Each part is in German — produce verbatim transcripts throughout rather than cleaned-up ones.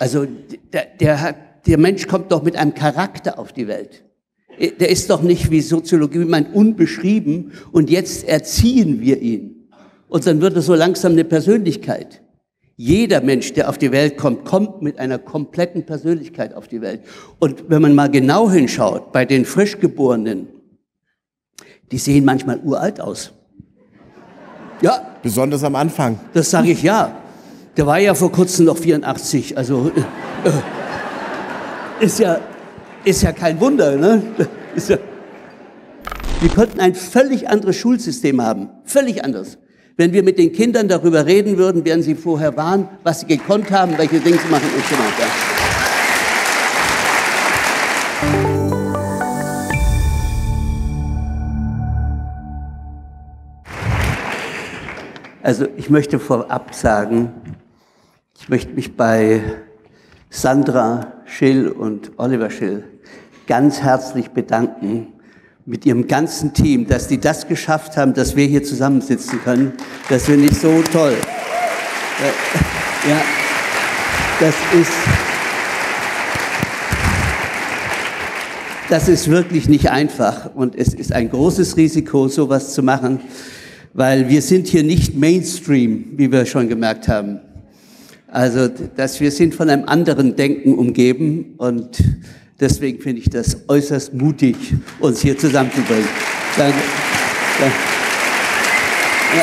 Also der, der, hat, der Mensch kommt doch mit einem Charakter auf die Welt. Der ist doch nicht, wie Soziologie meint, unbeschrieben und jetzt erziehen wir ihn. Und dann wird er so langsam eine Persönlichkeit. Jeder Mensch, der auf die Welt kommt, kommt mit einer kompletten Persönlichkeit auf die Welt. Und wenn man mal genau hinschaut, bei den Frischgeborenen, die sehen manchmal uralt aus. Ja. Besonders am Anfang. Das sage ich ja. Der war ja vor kurzem noch vierundachtzig, also äh, ist, ja, ist ja kein Wunder, ne? Ist ja, wir könnten ein völlig anderes Schulsystem haben, völlig anders. Wenn wir mit den Kindern darüber reden würden, wären sie vorher waren, was sie gekonnt haben, welche Dinge sie machen und so weiter. Also ich möchte vorab sagen, ich möchte mich bei Sandra Schill und Oliver Schill ganz herzlich bedanken mit ihrem ganzen Team, dass die das geschafft haben, dass wir hier zusammensitzen können. Das finde ich so toll. Ja, das ist, das ist wirklich nicht einfach und es ist ein großes Risiko, sowas zu machen. Weil wir sind hier nicht Mainstream, wie wir schon gemerkt haben. Also, dass wir sind von einem anderen Denken umgeben und deswegen finde ich das äußerst mutig, uns hier zusammenzubringen. Danke. Danke. Ja.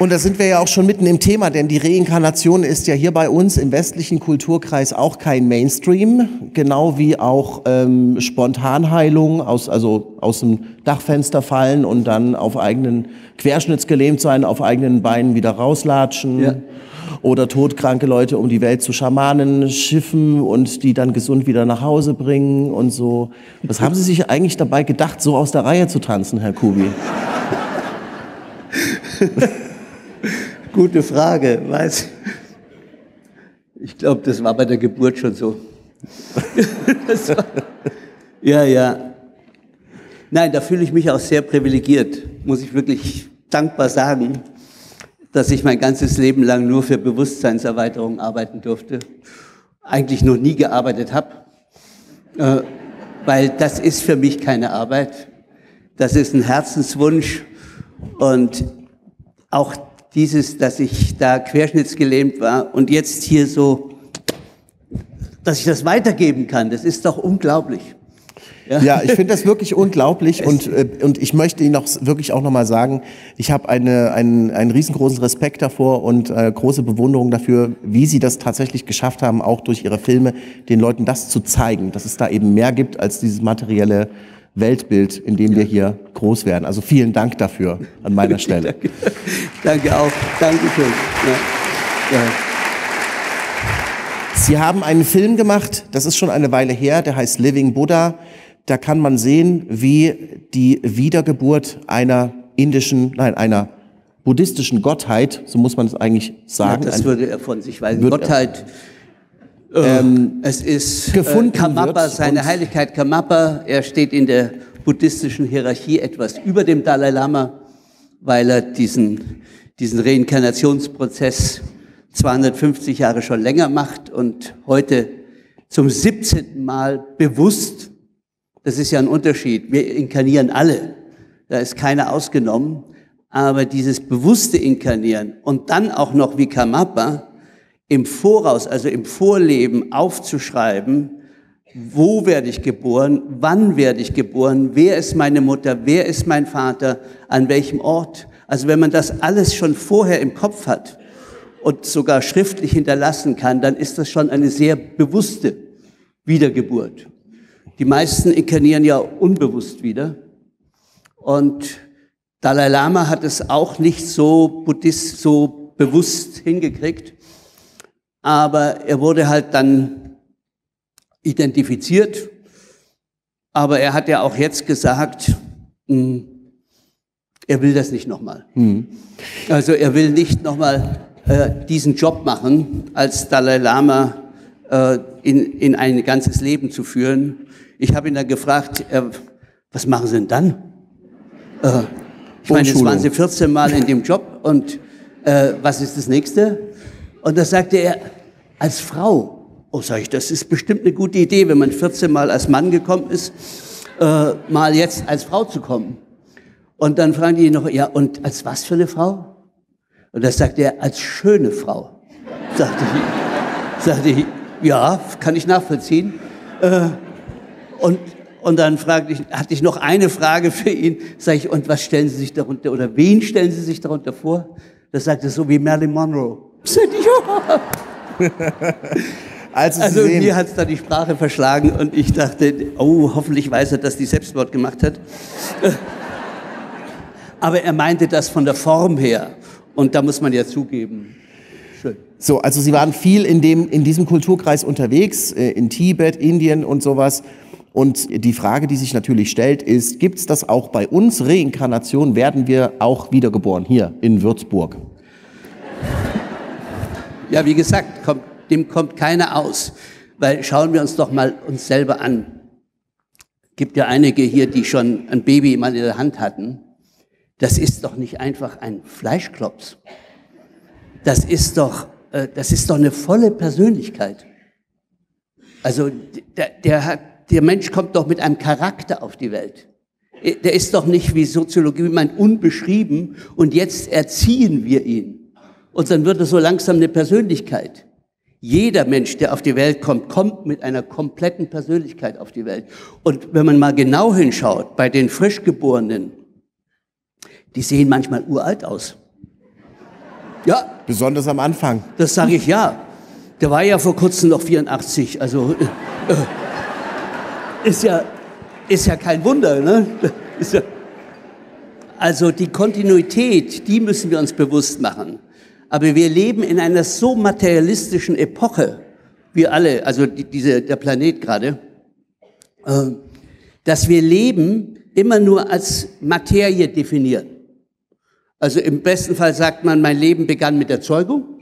Und da sind wir ja auch schon mitten im Thema, denn die Reinkarnation ist ja hier bei uns im westlichen Kulturkreis auch kein Mainstream, genau wie auch ähm, Spontanheilung, aus, also aus dem Dachfenster fallen und dann auf eigenen Querschnittsgelähmt sein, auf eigenen Beinen wieder rauslatschen, ja. Oder todkranke Leute um die Welt zu Schamanen schiffen und die dann gesund wieder nach Hause bringen und so. Was haben Sie sich eigentlich dabei gedacht, so aus der Reihe zu tanzen, Herr Kubi? Gute Frage, weiß ich glaube, das war bei der Geburt schon so. Das war, ja, ja. Nein, da fühle ich mich auch sehr privilegiert, muss ich wirklich dankbar sagen, dass ich mein ganzes Leben lang nur für Bewusstseinserweiterung arbeiten durfte. Eigentlich noch nie gearbeitet habe, äh, weil das ist für mich keine Arbeit. Das ist ein Herzenswunsch und auch dieses, dass ich da querschnittsgelähmt war und jetzt hier so, dass ich das weitergeben kann, das ist doch unglaublich. Ja, ja, ich finde das wirklich unglaublich und, äh, und ich möchte Ihnen auch wirklich auch nochmal sagen, ich habe eine, einen, einen riesengroßen Respekt davor und äh, große Bewunderung dafür, wie Sie das tatsächlich geschafft haben, auch durch Ihre Filme den Leuten das zu zeigen, dass es da eben mehr gibt als dieses materielle Weltbild, in dem wir hier groß werden. Also vielen Dank dafür an meiner Stelle. Danke. Danke auch. Dankeschön. Ja. Ja. Sie haben einen Film gemacht, das ist schon eine Weile her, der heißt Living Buddha. Da kann man sehen, wie die Wiedergeburt einer indischen, nein, einer buddhistischen Gottheit, so muss man es eigentlich sagen. Ja, das würde er von sich weisen. Gottheit. Ähm, es ist gefunden äh, Karmapa, seine Heiligkeit Karmapa. Er steht in der buddhistischen Hierarchie etwas über dem Dalai Lama, weil er diesen, diesen Reinkarnationsprozess zweihundertfünfzig Jahre schon länger macht und heute zum siebzehnten Mal bewusst, das ist ja ein Unterschied, wir inkarnieren alle, da ist keiner ausgenommen, aber dieses bewusste Inkarnieren und dann auch noch wie Karmapa, im Voraus, also im Vorleben aufzuschreiben, wo werde ich geboren, wann werde ich geboren, wer ist meine Mutter, wer ist mein Vater, an welchem Ort. Also wenn man das alles schon vorher im Kopf hat und sogar schriftlich hinterlassen kann, dann ist das schon eine sehr bewusste Wiedergeburt. Die meisten inkarnieren ja unbewusst wieder. Und Dalai Lama hat es auch nicht so buddhist, so bewusst hingekriegt. Aber er wurde halt dann identifiziert. Aber er hat ja auch jetzt gesagt, mh, er will das nicht nochmal. Mhm. Also er will nicht nochmal äh, diesen Job machen, als Dalai Lama äh, in, in ein ganzes Leben zu führen. Ich habe ihn dann gefragt, äh, was machen Sie denn dann? Äh, ich meine, jetzt waren Sie vierzehn Mal in dem Job und äh, was ist das nächste? Und da sagte er, als Frau. Oh, sag ich, das ist bestimmt eine gute Idee, wenn man vierzehn Mal als Mann gekommen ist, äh, mal jetzt als Frau zu kommen. Und dann fragen die noch, ja, und als was für eine Frau? Und das sagt er, als schöne Frau. Sagte ich, sagte ich, ja, kann ich nachvollziehen. Äh, und, und dann fragte ich, hatte ich noch eine Frage für ihn. Sag ich, und was stellen Sie sich darunter, oder wen stellen Sie sich darunter vor? Das sagt er so wie Marilyn Monroe. Sagte ich, ja. Also, also mir hat es da die Sprache verschlagen und ich dachte, oh, hoffentlich weiß er, dass die Selbstmord gemacht hat. Aber er meinte das von der Form her und da muss man ja zugeben. Schön. So, also Sie waren viel in, dem, in diesem Kulturkreis unterwegs, in Tibet, Indien und sowas. Und die Frage, die sich natürlich stellt, ist, gibt es das auch bei uns? Reinkarnation, werden wir auch wiedergeboren hier in Würzburg? Ja, wie gesagt, kommt. Dem kommt keiner aus, weil schauen wir uns doch mal uns selber an. Es gibt ja einige hier, die schon ein Baby mal in der Hand hatten. Das ist doch nicht einfach ein Fleischklops. Das ist doch, äh, das ist doch eine volle Persönlichkeit. Also der, der, hat, der Mensch kommt doch mit einem Charakter auf die Welt. Der ist doch nicht, wie Soziologie meint, unbeschrieben und jetzt erziehen wir ihn. Und dann wird er so langsam eine Persönlichkeit. Jeder Mensch, der auf die Welt kommt, kommt mit einer kompletten Persönlichkeit auf die Welt. Und wenn man mal genau hinschaut, bei den Frischgeborenen, die sehen manchmal uralt aus. Ja. Besonders am Anfang. Das sage ich ja. Der war ja vor kurzem noch vierundachtzig. Also äh, ist ja, ist ja kein Wunder, ne? Ist ja, also die Kontinuität, die müssen wir uns bewusst machen. Aber wir leben in einer so materialistischen Epoche, wir alle, also die, diese, der Planet gerade, äh, dass wir Leben immer nur als Materie definieren. Also im besten Fall sagt man, mein Leben begann mit der Zeugung.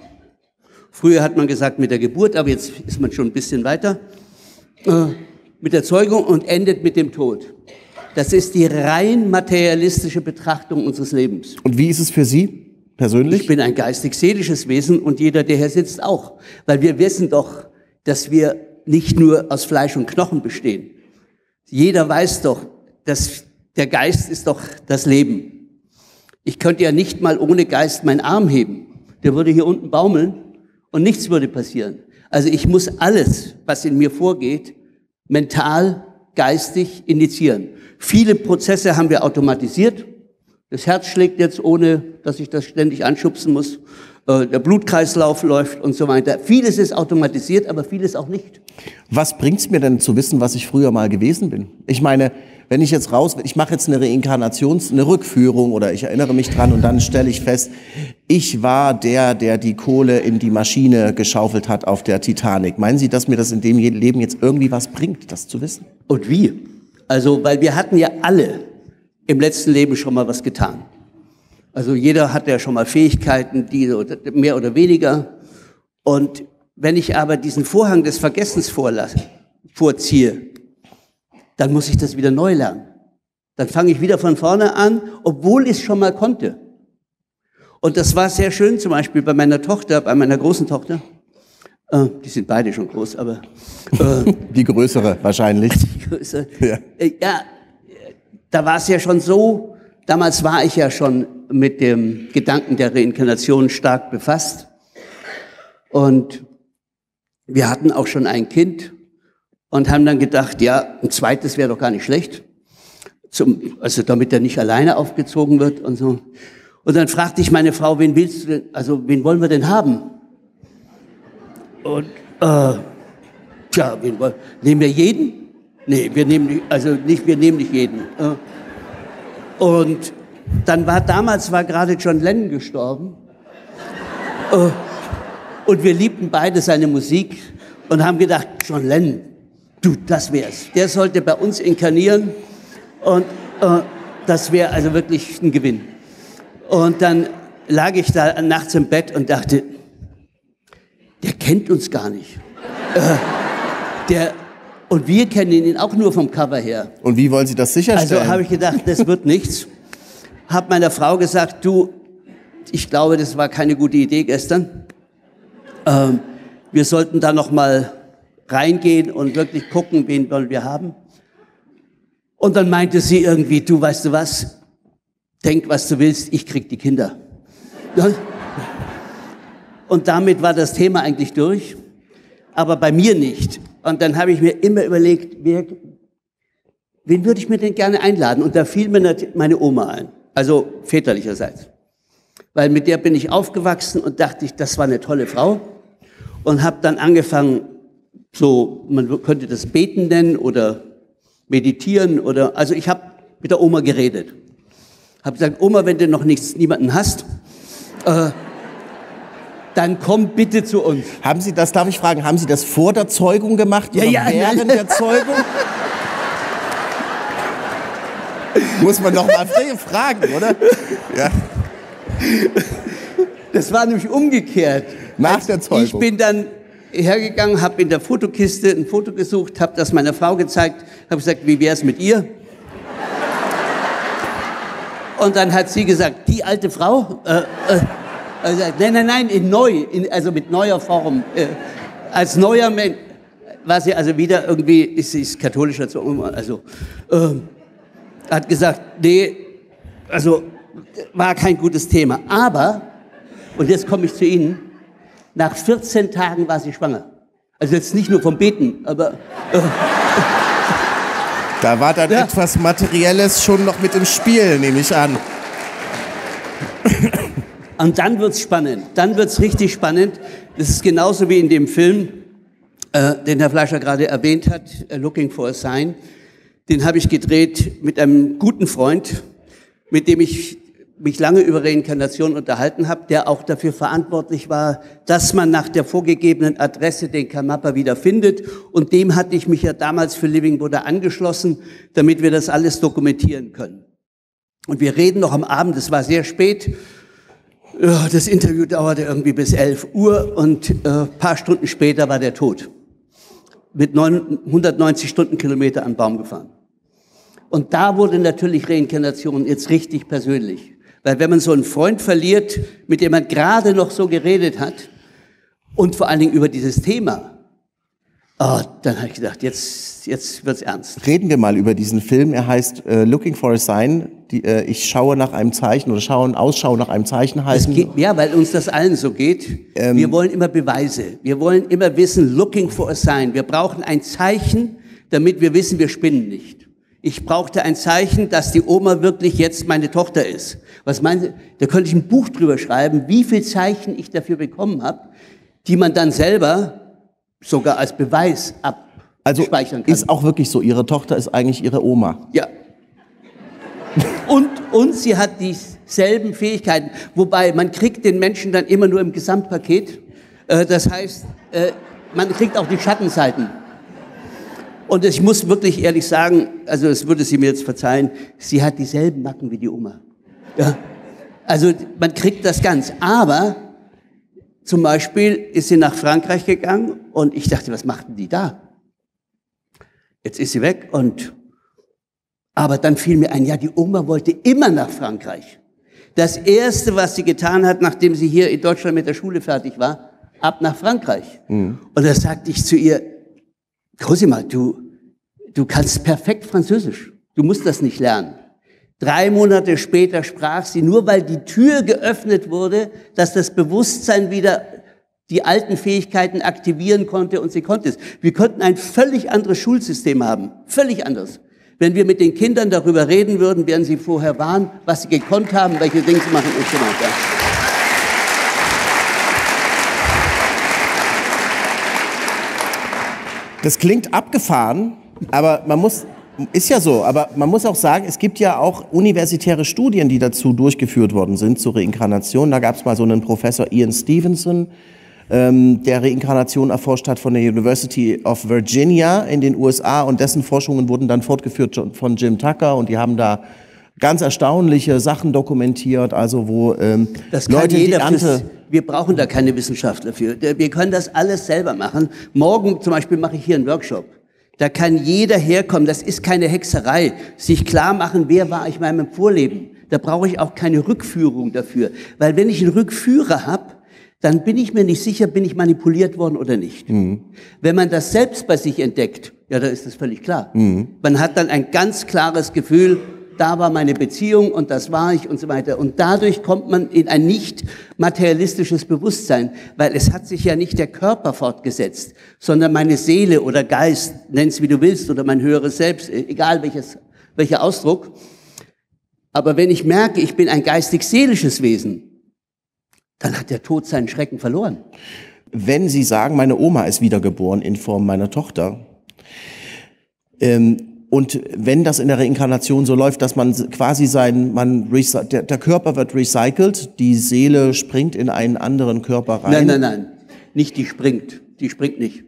Früher hat man gesagt mit der Geburt, aber jetzt ist man schon ein bisschen weiter. Äh, mit der Zeugung und endet mit dem Tod. Das ist die rein materialistische Betrachtung unseres Lebens. Und wie ist es für Sie? Persönlich? Ich bin ein geistig-seelisches Wesen und jeder, der hier sitzt, auch. Weil wir wissen doch, dass wir nicht nur aus Fleisch und Knochen bestehen. Jeder weiß doch, dass der Geist ist doch das Leben. Ich könnte ja nicht mal ohne Geist meinen Arm heben. Der würde hier unten baumeln und nichts würde passieren. Also ich muss alles, was in mir vorgeht, mental, geistig initiieren. Viele Prozesse haben wir automatisiert. Das Herz schlägt jetzt, ohne dass ich das ständig anschubsen muss. Der Blutkreislauf läuft und so weiter. Vieles ist automatisiert, aber vieles auch nicht. Was bringt es mir denn zu wissen, was ich früher mal gewesen bin? Ich meine, wenn ich jetzt raus, ich mache jetzt eine Reinkarnations-, eine Rückführung oder ich erinnere mich dran und dann stelle ich fest, ich war der, der die Kohle in die Maschine geschaufelt hat auf der Titanic. Meinen Sie, dass mir das in dem Leben jetzt irgendwie was bringt, das zu wissen? Und wie? Also, weil wir hatten ja alle im letzten Leben schon mal was getan. Also jeder hat ja schon mal Fähigkeiten, die mehr oder weniger. Und wenn ich aber diesen Vorhang des Vergessens vorlasse, vorziehe, dann muss ich das wieder neu lernen. Dann fange ich wieder von vorne an, obwohl ich es schon mal konnte. Und das war sehr schön, zum Beispiel bei meiner Tochter, bei meiner großen Tochter. Äh, die sind beide schon groß, aber... Äh, die größere wahrscheinlich. Die größere. Ja. Äh, ja. Da war es ja schon so, damals war ich ja schon mit dem Gedanken der Reinkarnation stark befasst. Und wir hatten auch schon ein Kind und haben dann gedacht, ja, ein zweites wäre doch gar nicht schlecht. Zum, also damit er nicht alleine aufgezogen wird und so. Und dann fragte ich meine Frau, wen willst du denn, also wen wollen wir denn haben? Und, äh, tja, wen wollen, nehmen wir jeden? Nee, wir nehmen nicht, also nicht, wir nehmen nicht jeden. Und dann war, damals war gerade John Lennon gestorben. Und wir liebten beide seine Musik und haben gedacht, John Lennon, du, das wär's. Der sollte bei uns inkarnieren und äh, das wäre also wirklich ein Gewinn. Und dann lag ich da nachts im Bett und dachte, der kennt uns gar nicht. äh, der... Und wir kennen ihn auch nur vom Cover her. Und wie wollen Sie das sicherstellen? Also habe ich gedacht, das wird nichts. Habe meiner Frau gesagt, du, Ich glaube, das war keine gute Idee gestern. Ähm, wir sollten da nochmal reingehen und wirklich gucken, wen wollen wir haben. Und dann meinte sie irgendwie, du, weißt du was, denk, was du willst, ich krieg die Kinder. Und damit war das Thema eigentlich durch, aber bei mir nicht. Und dann habe ich mir immer überlegt, wer, wen würde ich mir denn gerne einladen? Und da fiel mir meine Oma ein, also väterlicherseits. Weil mit der bin ich aufgewachsen und dachte ich, das war eine tolle Frau. Und habe dann angefangen, so, man könnte das Beten nennen oder meditieren oder, also ich habe mit der Oma geredet. Habe gesagt, Oma, wenn du noch nichts, niemanden hast, äh, dann komm bitte zu uns. Haben Sie das, darf ich fragen, haben Sie das vor der Zeugung gemacht oder ja, ja, während nein. der Zeugung? Muss man doch mal fragen, oder? Ja. Das war nämlich umgekehrt. Nach der Zeugung. Ich bin dann hergegangen, habe in der Fotokiste ein Foto gesucht, habe das meiner Frau gezeigt, habe gesagt, wie wär's mit ihr? Und dann hat sie gesagt, die alte Frau? Äh, äh, also, nein, nein, nein, in neu, in, also mit neuer Form. Äh, als neuer Mensch war sie also wieder irgendwie, ist sie katholischer zu also äh, hat gesagt, nee, also war kein gutes Thema. Aber, und jetzt komme ich zu Ihnen, nach vierzehn Tagen war sie schwanger. Also jetzt nicht nur vom Beten, aber... Äh, da war dann ja. etwas Materielles schon noch mit im Spiel, nehme ich an. Und dann wird's spannend, dann wird's richtig spannend. Das ist genauso wie in dem Film, äh, den Herr Fleischer gerade erwähnt hat, Looking for a Sign. Den habe ich gedreht mit einem guten Freund, mit dem ich mich lange über Reinkarnation unterhalten habe, der auch dafür verantwortlich war, dass man nach der vorgegebenen Adresse den Karmapa wieder findet. Und dem hatte ich mich ja damals für Living Buddha angeschlossen, damit wir das alles dokumentieren können. Und wir reden noch am Abend, es war sehr spät. Das Interview dauerte irgendwie bis elf Uhr und ein paar Stunden später war der tot. Mit hundertneunzig Stundenkilometer an den Baum gefahren. Und da wurde natürlich Reinkarnation jetzt richtig persönlich. Weil wenn man so einen Freund verliert, mit dem man gerade noch so geredet hat und vor allen Dingen über dieses Thema, oh, dann habe ich gedacht, jetzt, jetzt wird's ernst. Reden wir mal über diesen Film. Er heißt uh, Looking for a Sign. Die, uh, ich schaue nach einem Zeichen oder schauen, Ausschau nach einem Zeichen heißen. Das geht, ja, weil uns das allen so geht. Ähm, wir wollen immer Beweise. Wir wollen immer wissen, Looking for a Sign. Wir brauchen ein Zeichen, damit wir wissen, wir spinnen nicht. Ich brauchte ein Zeichen, dass die Oma wirklich jetzt meine Tochter ist. Was meinen Sie? Da könnte ich ein Buch drüber schreiben, wie viele Zeichen ich dafür bekommen habe, die man dann selber sogar als Beweis abspeichern kann. Also ist auch wirklich so, Ihre Tochter ist eigentlich Ihre Oma. Ja. Und, und sie hat dieselben Fähigkeiten. Wobei, man kriegt den Menschen dann immer nur im Gesamtpaket. Das heißt, man kriegt auch die Schattenseiten. Und ich muss wirklich ehrlich sagen, also das würde sie mir jetzt verzeihen, sie hat dieselben Macken wie die Oma. Ja. Also man kriegt das ganz. Aber zum Beispiel ist sie nach Frankreich gegangen und ich dachte, was machten die da? Jetzt ist sie weg und... Aber dann fiel mir ein, ja, die Oma wollte immer nach Frankreich. Das Erste, was sie getan hat, nachdem sie hier in Deutschland mit der Schule fertig war, ab nach Frankreich. Mhm. Und da sagte ich zu ihr, Cosima, du, du kannst perfekt Französisch. Du musst das nicht lernen. Drei Monate später sprach sie, nur weil die Tür geöffnet wurde, dass das Bewusstsein wieder die alten Fähigkeiten aktivieren konnte und sie konnte es. Wir könnten ein völlig anderes Schulsystem haben. Völlig anders. Wenn wir mit den Kindern darüber reden würden, wären sie vorher waren, was sie gekonnt haben, welche Dinge sie machen und so weiter. Das klingt abgefahren, aber man muss, ist ja so, aber man muss auch sagen, es gibt ja auch universitäre Studien, die dazu durchgeführt worden sind, zur Reinkarnation. Da gab es mal so einen Professor Ian Stevenson, ähm, der Reinkarnation erforscht hat von der University of Virginia in den U S A und dessen Forschungen wurden dann fortgeführt von Jim Tucker und die haben da ganz erstaunliche Sachen dokumentiert, also wo ähm, das kann Leute jeder die Ernte... Wir brauchen da keine Wissenschaftler für. Wir können das alles selber machen. Morgen zum Beispiel mache ich hier einen Workshop. Da kann jeder herkommen. Das ist keine Hexerei. Sich klar machen, wer war ich in meinem Vorleben. Da brauche ich auch keine Rückführung dafür. Weil wenn ich einen Rückführer habe, dann bin ich mir nicht sicher, bin ich manipuliert worden oder nicht. Mhm. Wenn man das selbst bei sich entdeckt, ja, da ist das völlig klar. Mhm. Man hat dann ein ganz klares Gefühl, da war meine Beziehung und das war ich und so weiter. Und dadurch kommt man in ein nicht materialistisches Bewusstsein, weil es hat sich ja nicht der Körper fortgesetzt, sondern meine Seele oder Geist, nenn's wie du willst, oder mein höheres Selbst, egal welches, welcher Ausdruck. Aber wenn ich merke, ich bin ein geistig-seelisches Wesen, dann hat der Tod seinen Schrecken verloren. Wenn Sie sagen, meine Oma ist wiedergeboren in Form meiner Tochter, ähm, und wenn das in der Reinkarnation so läuft, dass man quasi sein, man der, der Körper wird recycelt, die Seele springt in einen anderen Körper rein. Nein, nein, nein, nicht die springt, die springt nicht.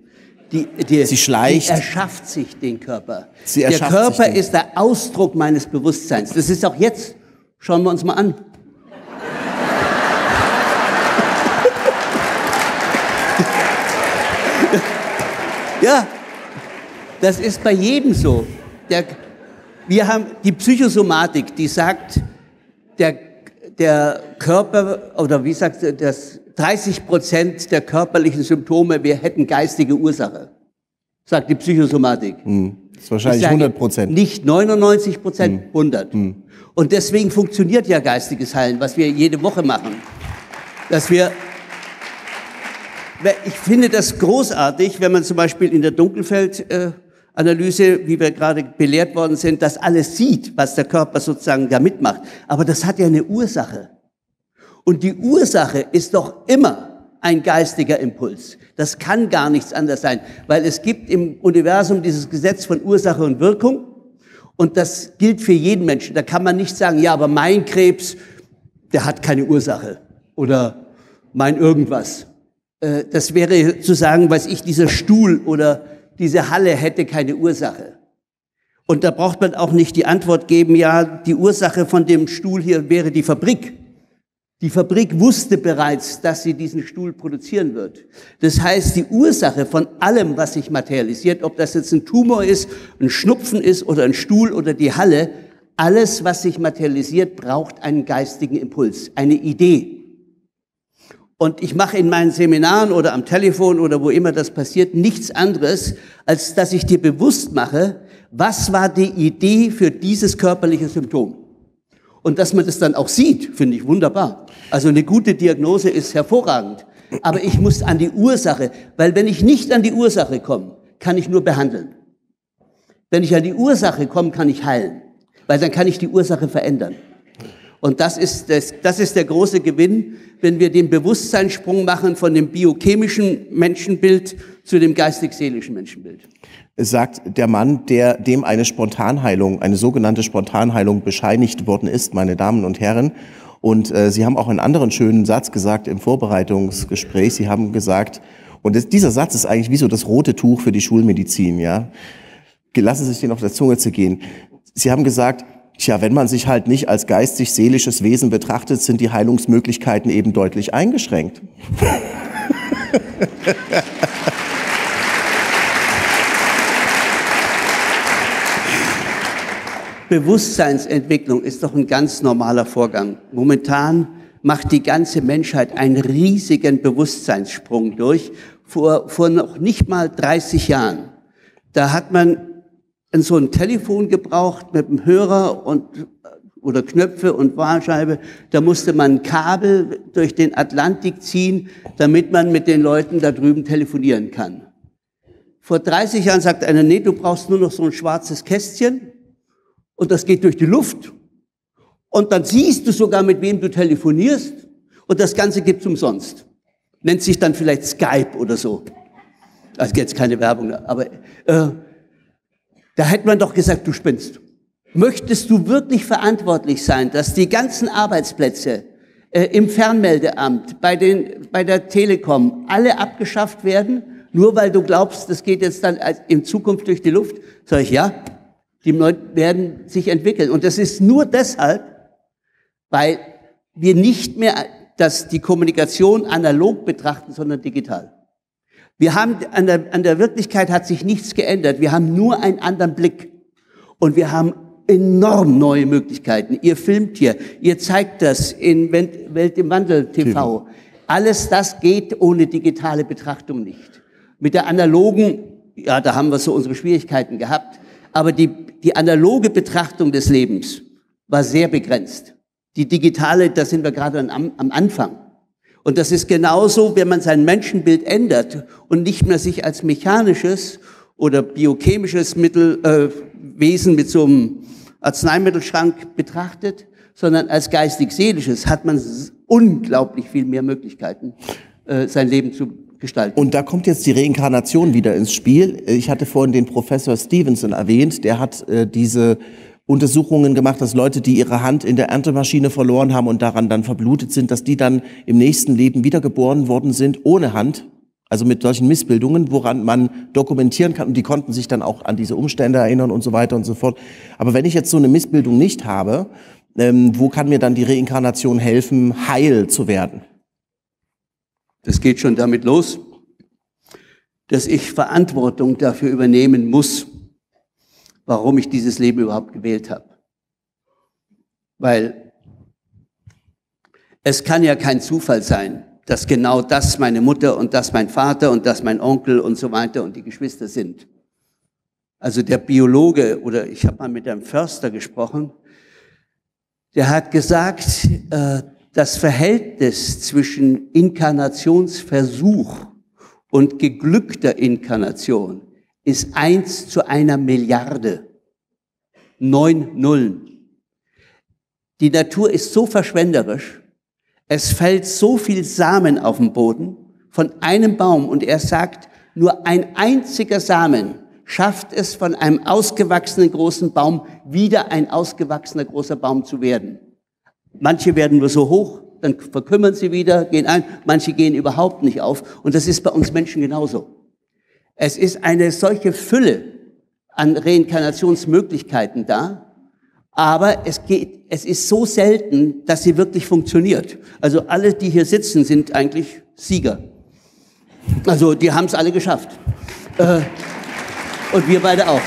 Die, die, Sie schleicht. Die erschafft sich den Körper. Sie der Körper sich den. Ist der Ausdruck meines Bewusstseins. Das ist auch jetzt, schauen wir uns mal an. Ja, das ist bei jedem so. Der, wir haben die Psychosomatik, die sagt, der, der Körper, oder wie sagt das, dreißig Prozent der körperlichen Symptome, wir hätten geistige Ursache, sagt die Psychosomatik. Hm. Das ist wahrscheinlich hundert Prozent. Nicht neunundneunzig Prozent, hm. hundert. Hm. Und deswegen funktioniert ja geistiges Heilen, was wir jede Woche machen. Dass wir... Ich finde das großartig, wenn man zum Beispiel in der Dunkelfeld-Analyse, wie wir gerade belehrt worden sind, das alles sieht, was der Körper sozusagen da mitmacht. Aber das hat ja eine Ursache. Und die Ursache ist doch immer ein geistiger Impuls. Das kann gar nichts anderes sein, weil es gibt im Universum dieses Gesetz von Ursache und Wirkung. Und das gilt für jeden Menschen. Da kann man nicht sagen, ja, aber mein Krebs, der hat keine Ursache. Oder mein irgendwas. Das wäre zu sagen, weiß ich, dieser Stuhl oder diese Halle hätte keine Ursache. Und da braucht man auch nicht die Antwort geben, ja, die Ursache von dem Stuhl hier wäre die Fabrik. Die Fabrik wusste bereits, dass sie diesen Stuhl produzieren wird. Das heißt, die Ursache von allem, was sich materialisiert, ob das jetzt ein Tumor ist, ein Schnupfen ist oder ein Stuhl oder die Halle, alles, was sich materialisiert, braucht einen geistigen Impuls, eine Idee. Und ich mache in meinen Seminaren oder am Telefon oder wo immer das passiert, nichts anderes, als dass ich dir bewusst mache, was war die Idee für dieses körperliche Symptom. Und dass man das dann auch sieht, finde ich wunderbar. Also eine gute Diagnose ist hervorragend. Aber ich muss an die Ursache, weil wenn ich nicht an die Ursache komme, kann ich nur behandeln. Wenn ich an die Ursache komme, kann ich heilen, weil dann kann ich die Ursache verändern. Und das ist, das, das ist der große Gewinn, wenn wir den Bewusstseinssprung machen von dem biochemischen Menschenbild zu dem geistig-seelischen Menschenbild. Es sagt der Mann, der, dem eine Spontanheilung, eine sogenannte Spontanheilung bescheinigt worden ist, meine Damen und Herren. Und äh, Sie haben auch einen anderen schönen Satz gesagt im Vorbereitungsgespräch. Sie haben gesagt, und das, dieser Satz ist eigentlich wie so das rote Tuch für die Schulmedizin, ja. Lassen Sie sich den auf der Zunge zergehen. Sie haben gesagt, tja, wenn man sich halt nicht als geistig-seelisches Wesen betrachtet, sind die Heilungsmöglichkeiten eben deutlich eingeschränkt. Bewusstseinsentwicklung ist doch ein ganz normaler Vorgang. Momentan macht die ganze Menschheit einen riesigen Bewusstseinssprung durch. Vor, vor noch nicht mal dreißig Jahren, da hat man in so ein Telefon gebraucht mit einem Hörer und, oder Knöpfe und Wahlscheibe. Da musste man ein Kabel durch den Atlantik ziehen, damit man mit den Leuten da drüben telefonieren kann. Vor dreißig Jahren sagt einer, nee, du brauchst nur noch so ein schwarzes Kästchen und das geht durch die Luft. Und dann siehst du sogar, mit wem du telefonierst und das Ganze gibt's umsonst. Nennt sich dann vielleicht Skype oder so. Also jetzt keine Werbung, aber... Äh, Da hätte man doch gesagt, du spinnst. Möchtest du wirklich verantwortlich sein, dass die ganzen Arbeitsplätze äh, im Fernmeldeamt, bei, den, bei der Telekom, alle abgeschafft werden, nur weil du glaubst, das geht jetzt dann in Zukunft durch die Luft? Sag ich, ja, die Leute werden sich entwickeln. Und das ist nur deshalb, weil wir nicht mehr das, die Kommunikation analog betrachten, sondern digital. Wir haben, an der, an der Wirklichkeit hat sich nichts geändert. Wir haben nur einen anderen Blick. Und wir haben enorm neue Möglichkeiten. Ihr filmt hier, ihr zeigt das in Welt im Wandel T V. Alles das geht ohne digitale Betrachtung nicht. Mit der analogen, ja, da haben wir so unsere Schwierigkeiten gehabt, aber die, die analoge Betrachtung des Lebens war sehr begrenzt. Die digitale, da sind wir gerade am, am Anfang. Und das ist genauso, wenn man sein Menschenbild ändert und nicht mehr sich als mechanisches oder biochemisches Mittel, äh, Wesen mit so einem Arzneimittelschrank betrachtet, sondern als geistig-seelisches, hat man unglaublich viel mehr Möglichkeiten, äh, sein Leben zu gestalten. Und da kommt jetzt die Reinkarnation wieder ins Spiel. Ich hatte vorhin den Professor Stevenson erwähnt, der hat äh, diese Untersuchungen gemacht, dass Leute, die ihre Hand in der Erntemaschine verloren haben und daran dann verblutet sind, dass die dann im nächsten Leben wiedergeboren worden sind, ohne Hand, also mit solchen Missbildungen, woran man dokumentieren kann. Und die konnten sich dann auch an diese Umstände erinnern und so weiter und so fort. Aber wenn ich jetzt so eine Missbildung nicht habe, ähm, wo kann mir dann die Reinkarnation helfen, heil zu werden? Das geht schon damit los, dass ich Verantwortung dafür übernehmen muss, warum ich dieses Leben überhaupt gewählt habe. Weil es kann ja kein Zufall sein, dass genau das meine Mutter und das mein Vater und das mein Onkel und so weiter und die Geschwister sind. Also der Biologe, oder ich habe mal mit einem Förster gesprochen, der hat gesagt, das Verhältnis zwischen Inkarnationsversuch und geglückter Inkarnation ist eins zu einer Milliarde. Neun Nullen. Die Natur ist so verschwenderisch, es fällt so viel Samen auf den Boden von einem Baum und er sagt, nur ein einziger Samen schafft es, von einem ausgewachsenen großen Baum wieder ein ausgewachsener großer Baum zu werden. Manche werden nur so hoch, dann verkümmern sie wieder, gehen ein, manche gehen überhaupt nicht auf und das ist bei uns Menschen genauso. Es ist eine solche Fülle an Reinkarnationsmöglichkeiten da, aber es geht, es ist so selten, dass sie wirklich funktioniert. Also alle, die hier sitzen, sind eigentlich Sieger. Also die haben es alle geschafft. Äh, und wir beide auch.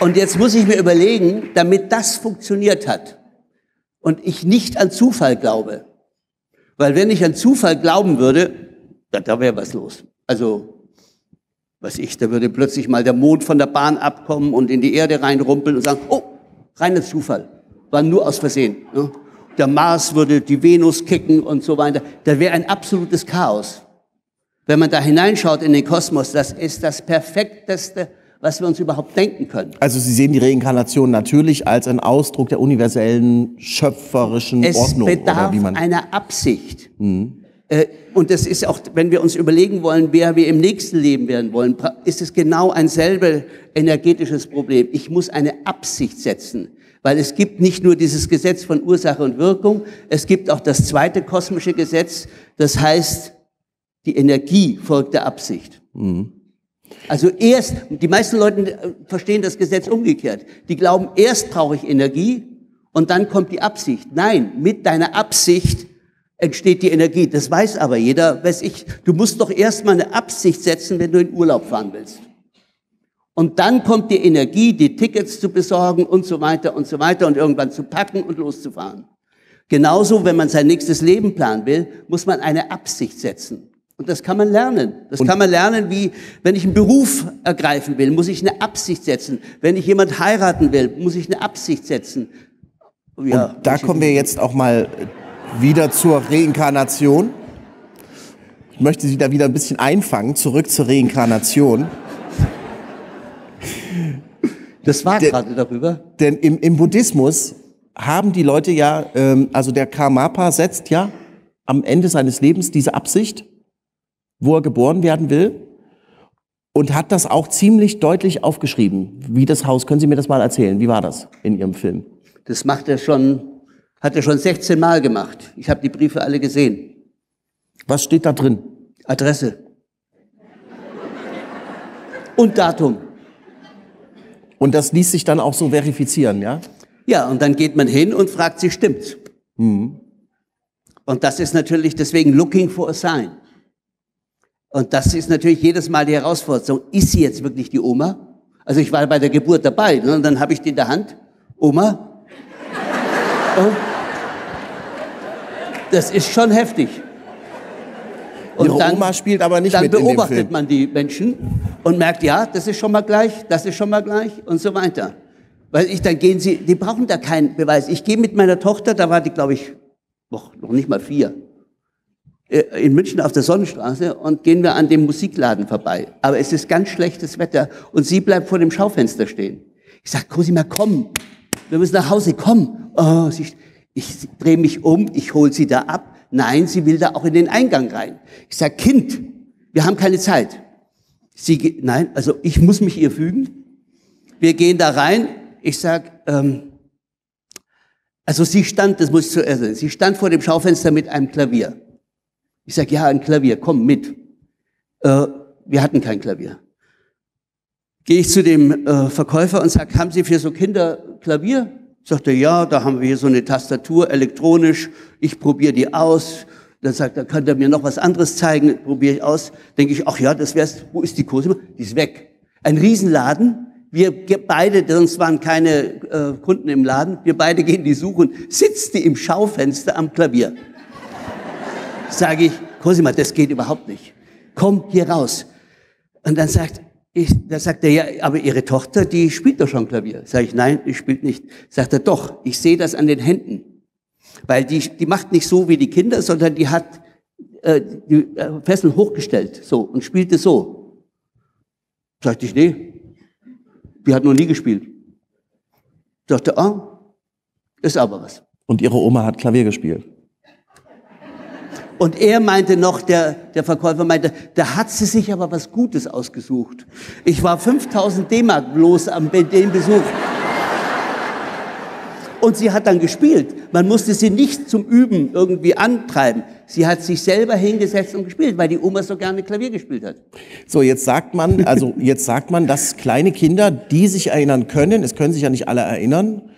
Und jetzt muss ich mir überlegen, damit das funktioniert hat und ich nicht an Zufall glaube, weil wenn ich an Zufall glauben würde, Da, da wäre was los. Also, was ich, da würde plötzlich mal der Mond von der Bahn abkommen und in die Erde reinrumpeln und sagen, oh, reiner Zufall, war nur aus Versehen. Ne? Der Mars würde die Venus kicken und so weiter. Da wäre ein absolutes Chaos. Wenn man da hineinschaut in den Kosmos, das ist das Perfekteste, was wir uns überhaupt denken können. Also Sie sehen die Reinkarnation natürlich als einen Ausdruck der universellen, schöpferischen es Ordnung. Es bedarf oder wie man einer Absicht. Mhm. Und das ist auch, wenn wir uns überlegen wollen, wer wir im nächsten Leben werden wollen, ist es genau ein selber energetisches Problem. Ich muss eine Absicht setzen, weil es gibt nicht nur dieses Gesetz von Ursache und Wirkung, es gibt auch das zweite kosmische Gesetz, das heißt, die Energie folgt der Absicht. Mhm. Also erst, die meisten Leute verstehen das Gesetz umgekehrt. Die glauben, erst brauche ich Energie und dann kommt die Absicht. Nein, mit deiner Absicht entsteht die Energie. Das weiß aber jeder, weiß ich. Du musst doch erstmal eine Absicht setzen, wenn du in Urlaub fahren willst. Und dann kommt die Energie, die Tickets zu besorgen und so weiter und so weiter und irgendwann zu packen und loszufahren. Genauso, wenn man sein nächstes Leben planen will, muss man eine Absicht setzen. Und das kann man lernen. Das und kann man lernen, wie, wenn ich einen Beruf ergreifen will, muss ich eine Absicht setzen. Wenn ich jemand heiraten will, muss ich eine Absicht setzen. Ja, und da kommen wir jetzt auch mal wieder zur Reinkarnation. Ich möchte Sie da wieder ein bisschen einfangen, zurück zur Reinkarnation. Das war gerade darüber. Denn im, im Buddhismus haben die Leute ja, ähm, also der Karmapa setzt ja am Ende seines Lebens diese Absicht, wo er geboren werden will, und hat das auch ziemlich deutlich aufgeschrieben, wie das Haus. Können Sie mir das mal erzählen? Wie war das in Ihrem Film? Das macht er schon... Hat er schon sechzehn Mal gemacht. Ich habe die Briefe alle gesehen. Was steht da drin? Adresse. Und Datum. Und das ließ sich dann auch so verifizieren, ja? Ja, und dann geht man hin und fragt sie, stimmt's? Mhm. Und das ist natürlich deswegen Looking for a Sign. Und das ist natürlich jedes Mal die Herausforderung. Ist sie jetzt wirklich die Oma? Also ich war bei der Geburt dabei, ne? Und dann habe ich die in der Hand. Oma? Oh. Das ist schon heftig. Und ihre dann, Oma spielt aber nicht mit in dem Film. Dann beobachtet man die Menschen und merkt, ja, das ist schon mal gleich, das ist schon mal gleich und so weiter. Weil ich, dann gehen sie, die brauchen da keinen Beweis. Ich gehe mit meiner Tochter, da war die, glaube ich, noch nicht mal vier, in München auf der Sonnenstraße und gehen wir an dem Musikladen vorbei. Aber es ist ganz schlechtes Wetter und sie bleibt vor dem Schaufenster stehen. Ich sage, Cosima, komm, wir müssen nach Hause, komm. Oh, sie, ich drehe mich um, ich hole sie da ab. Nein, sie will da auch in den Eingang rein. Ich sage, Kind, wir haben keine Zeit. Sie geht, nein, also ich muss mich ihr fügen. Wir gehen da rein. Ich sage, ähm, also sie stand, das muss ich zuerst sagen, sie stand vor dem Schaufenster mit einem Klavier. Ich sage, ja, ein Klavier, komm mit. Äh, wir hatten kein Klavier. Gehe ich zu dem äh, Verkäufer und sage, haben Sie für so Kinder Klavier? Sagt er, ja, da haben wir hier so eine Tastatur, elektronisch, ich probiere die aus. Dann sagt er, kann er mir noch was anderes zeigen, probiere ich aus. Denke ich, ach ja, das wär's, wo ist die Cosima? Die ist weg. Ein Riesenladen, wir beide, sonst waren keine äh, Kunden im Laden, wir beide gehen die Suche und sitzt die im Schaufenster am Klavier. Sage ich, Cosima, das geht überhaupt nicht. Komm hier raus. Und dann sagt Ich, da sagt er, ja, aber Ihre Tochter, die spielt doch schon Klavier. Sag ich, nein, die spielt nicht. Sagt er, doch, ich sehe das an den Händen. Weil die, die macht nicht so wie die Kinder, sondern die hat äh, die äh, Fesseln hochgestellt so und spielte so. Sagte ich, nee, die hat noch nie gespielt. Sagte, ah, ist aber was. Und Ihre Oma hat Klavier gespielt? Und er meinte noch, der, der Verkäufer meinte, da hat sie sich aber was Gutes ausgesucht. Ich war fünftausend D-Mark bloß am dem Besuch. Und sie hat dann gespielt. Man musste sie nicht zum Üben irgendwie antreiben. Sie hat sich selber hingesetzt und gespielt, weil die Oma so gerne Klavier gespielt hat. So, jetzt sagt man, also jetzt sagt man, dass kleine Kinder, die sich erinnern können, es können sich ja nicht alle erinnern,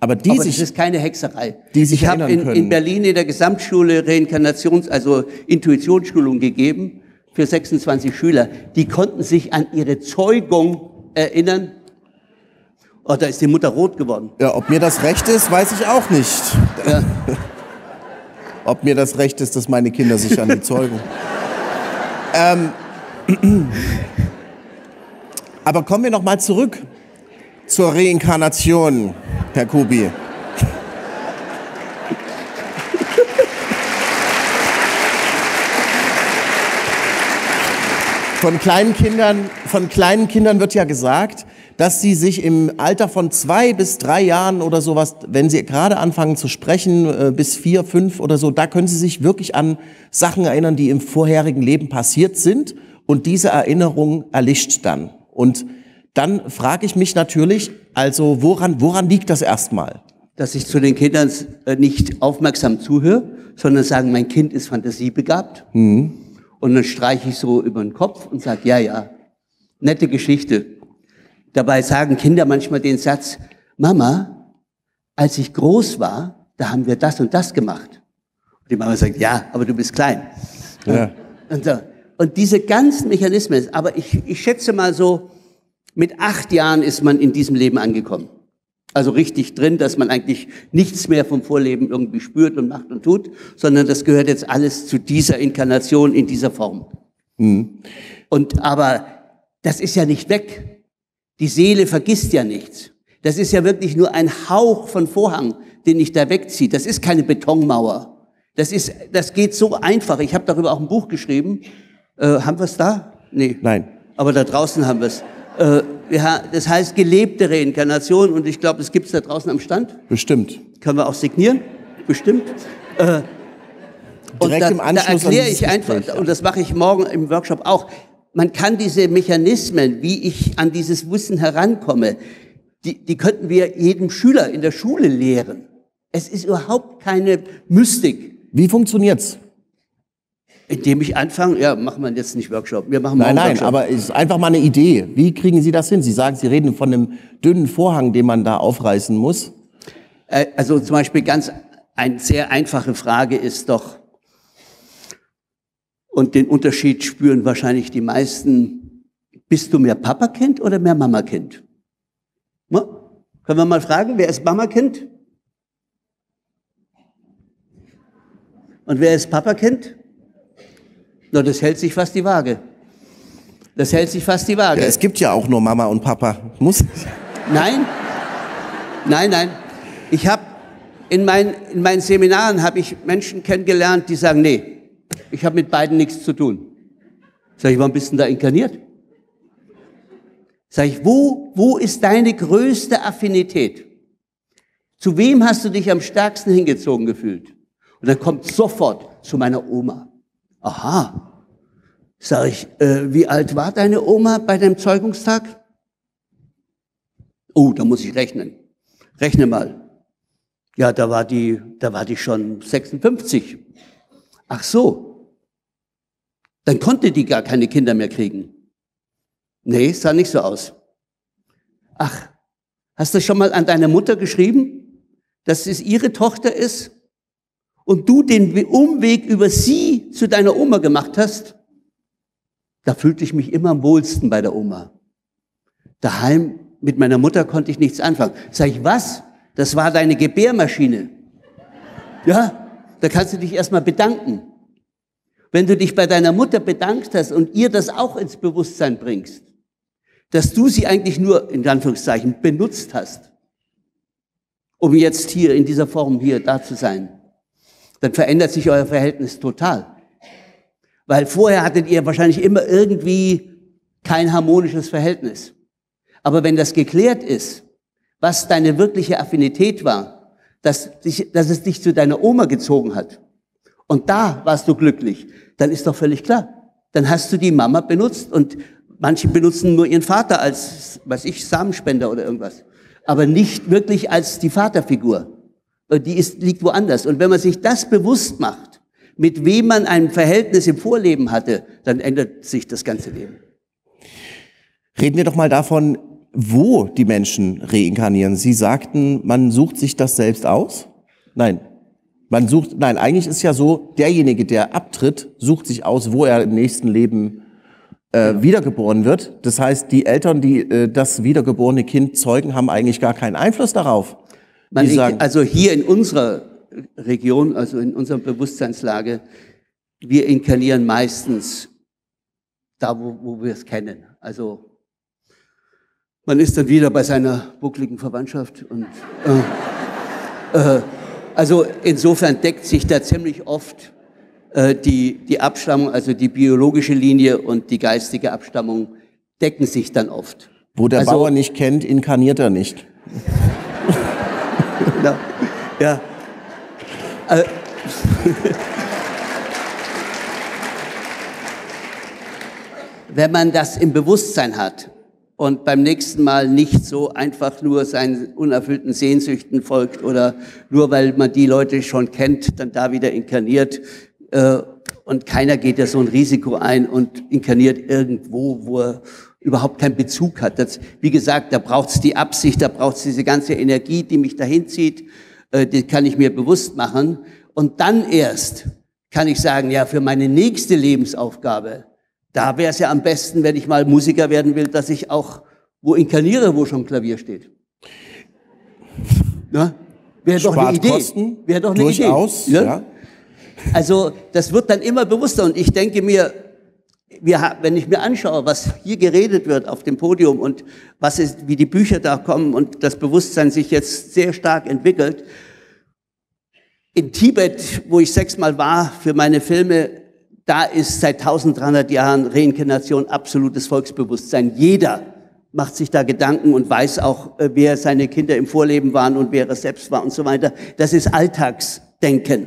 aber die Aber sich, das ist keine Hexerei. Die sich ich habe in, in Berlin in der Gesamtschule Reinkarnations-, also Intuitionsschulung gegeben für sechsundzwanzig Schüler. Die konnten sich an ihre Zeugung erinnern. Oh, da ist die Mutter rot geworden. Ja, ob mir das recht ist, weiß ich auch nicht. Ja. Ob mir das recht ist, dass meine Kinder sich an die Zeugung... ähm. Aber kommen wir noch mal zurück zur Reinkarnation, Herr Kubi. Von kleinen Kindern, von kleinen Kindern wird ja gesagt, dass sie sich im Alter von zwei bis drei Jahren oder sowas, wenn sie gerade anfangen zu sprechen, bis vier, fünf oder so, da können sie sich wirklich an Sachen erinnern, die im vorherigen Leben passiert sind. Und diese Erinnerung erlischt dann. Und dann frage ich mich natürlich, also woran, woran liegt das erstmal? Dass ich zu den Kindern nicht aufmerksam zuhöre, sondern sagen, mein Kind ist fantasiebegabt. Mhm. Und dann streiche ich so über den Kopf und sage, ja, ja, nette Geschichte. Dabei sagen Kinder manchmal den Satz, Mama, als ich groß war, da haben wir das und das gemacht. Und die Mama sagt, ja, aber du bist klein. Ja. Und, so. Und diese ganzen Mechanismen, aber ich, ich schätze mal so, mit acht Jahren ist man in diesem Leben angekommen. Also richtig drin, dass man eigentlich nichts mehr vom Vorleben irgendwie spürt und macht und tut, sondern das gehört jetzt alles zu dieser Inkarnation in dieser Form. Mhm. Und aber das ist ja nicht weg. Die Seele vergisst ja nichts. Das ist ja wirklich nur ein Hauch von Vorhang, den ich da wegziehe. Das ist keine Betonmauer. Das ist, das geht so einfach. Ich habe darüber auch ein Buch geschrieben. Äh, haben wir es da? Nee. Nein. Aber da draußen haben wir es. Das heißt gelebte Reinkarnation und ich glaube, das gibt es da draußen am Stand. Bestimmt. Können wir auch signieren? Bestimmt. Direkt und da, im Anschluss da erkläre ich einfach, und das mache ich morgen im Workshop auch, man kann diese Mechanismen, wie ich an dieses Wissen herankomme, die, die könnten wir jedem Schüler in der Schule lehren. Es ist überhaupt keine Mystik. Wie funktioniert's? Indem ich anfange, ja, machen wir jetzt nicht Workshop. Wir machen nein, nein, Workshop. Aber es ist einfach mal eine Idee. Wie kriegen Sie das hin? Sie sagen, Sie reden von einem dünnen Vorhang, den man da aufreißen muss. Also zum Beispiel ganz eine sehr einfache Frage ist doch, und den Unterschied spüren wahrscheinlich die meisten, Bist du mehr Papakind oder mehr Mamakind? Na, können wir mal fragen, wer ist Mamakind? Und wer ist Papakind? Na, das hält sich fast die Waage. Das hält sich fast die Waage. Ja, es gibt ja auch nur Mama und Papa. Muss? Nein, nein, nein. Ich habe in, mein, in meinen Seminaren habe ich Menschen kennengelernt, die sagen, nee, ich habe mit beiden nichts zu tun. Sag ich, warum bist du da inkarniert? Sag ich, wo, wo ist deine größte Affinität? Zu wem hast du dich am stärksten hingezogen gefühlt? Und dann kommt sofort zu meiner Oma. Aha, sag ich, äh, wie alt war deine Oma bei deinem Zeugungstag? Oh, da muss ich rechnen. Rechne mal. Ja, da war die, da war die schon sechsundfünfzig. Ach so. Dann konnte die gar keine Kinder mehr kriegen. Nee, sah nicht so aus. Ach, hast du schon mal an deine Mutter geschrieben, dass es ihre Tochter ist und du den Umweg über sie zu deiner Oma gemacht hast? Da fühlte ich mich immer am wohlsten bei der Oma. Daheim mit meiner Mutter konnte ich nichts anfangen. Sag ich, was? Das war deine Gebärmaschine. Ja, da kannst du dich erstmal bedanken. Wenn du dich bei deiner Mutter bedankt hast und ihr das auch ins Bewusstsein bringst, dass du sie eigentlich nur, in Anführungszeichen, benutzt hast, um jetzt hier in dieser Form hier da zu sein, dann verändert sich euer Verhältnis total. Weil vorher hattet ihr wahrscheinlich immer irgendwie kein harmonisches Verhältnis. Aber wenn das geklärt ist, was deine wirkliche Affinität war, dass, dich, dass es dich zu deiner Oma gezogen hat, und da warst du glücklich, dann ist doch völlig klar. Dann hast du die Mama benutzt und manche benutzen nur ihren Vater als, weiß ich, Samenspender oder irgendwas. Aber nicht wirklich als die Vaterfigur. Die ist, liegt woanders. Und wenn man sich das bewusst macht, mit wem man ein Verhältnis im Vorleben hatte, dann ändert sich das ganze Leben. Reden wir doch mal davon, wo die Menschen reinkarnieren. Sie sagten, man sucht sich das selbst aus? Nein. Man sucht, nein, eigentlich ist ja so, derjenige, der abtritt, sucht sich aus, wo er im nächsten Leben äh, ja. wiedergeboren wird. Das heißt, die Eltern, die äh, das wiedergeborene Kind zeugen, haben eigentlich gar keinen Einfluss darauf. Man, die sagen, also hier in unserer Region, also in unserer Bewusstseinslage, wir inkarnieren meistens da, wo, wo wir es kennen. Also man ist dann wieder bei seiner buckligen Verwandtschaft und äh, äh, also insofern deckt sich da ziemlich oft äh, die, die Abstammung, also die biologische Linie und die geistige Abstammung decken sich dann oft. Wo der also, Bauer nicht kennt, inkarniert er nicht. Na, ja. Äh, Wenn man das im Bewusstsein hat und beim nächsten Mal nicht so einfach nur seinen unerfüllten Sehnsüchten folgt oder nur weil man die Leute schon kennt, dann da wieder inkarniert äh, und keiner geht ja so ein Risiko ein und inkarniert irgendwo, wo er überhaupt keinen Bezug hat. Das, wie gesagt, da braucht es die Absicht, da braucht es diese ganze Energie, die mich dahin zieht, äh, die kann ich mir bewusst machen und dann erst kann ich sagen, ja, für meine nächste Lebensaufgabe, da wäre es ja am besten, wenn ich mal Musiker werden will, dass ich auch wo inkarniere, wo schon Klavier steht. Wäre doch eine Idee. Wäre doch eine durchaus, Idee. Ne? Ja. Also das wird dann immer bewusster. Und ich denke mir, wir, wenn ich mir anschaue, was hier geredet wird auf dem Podium und was ist, wie die Bücher da kommen und das Bewusstsein sich jetzt sehr stark entwickelt. In Tibet, wo ich sechsmal war für meine Filme, da ist seit dreizehnhundert Jahren Reinkarnation absolutes Volksbewusstsein. Jeder macht sich da Gedanken und weiß auch, wer seine Kinder im Vorleben waren und wer er selbst war und so weiter. Das ist Alltagsdenken.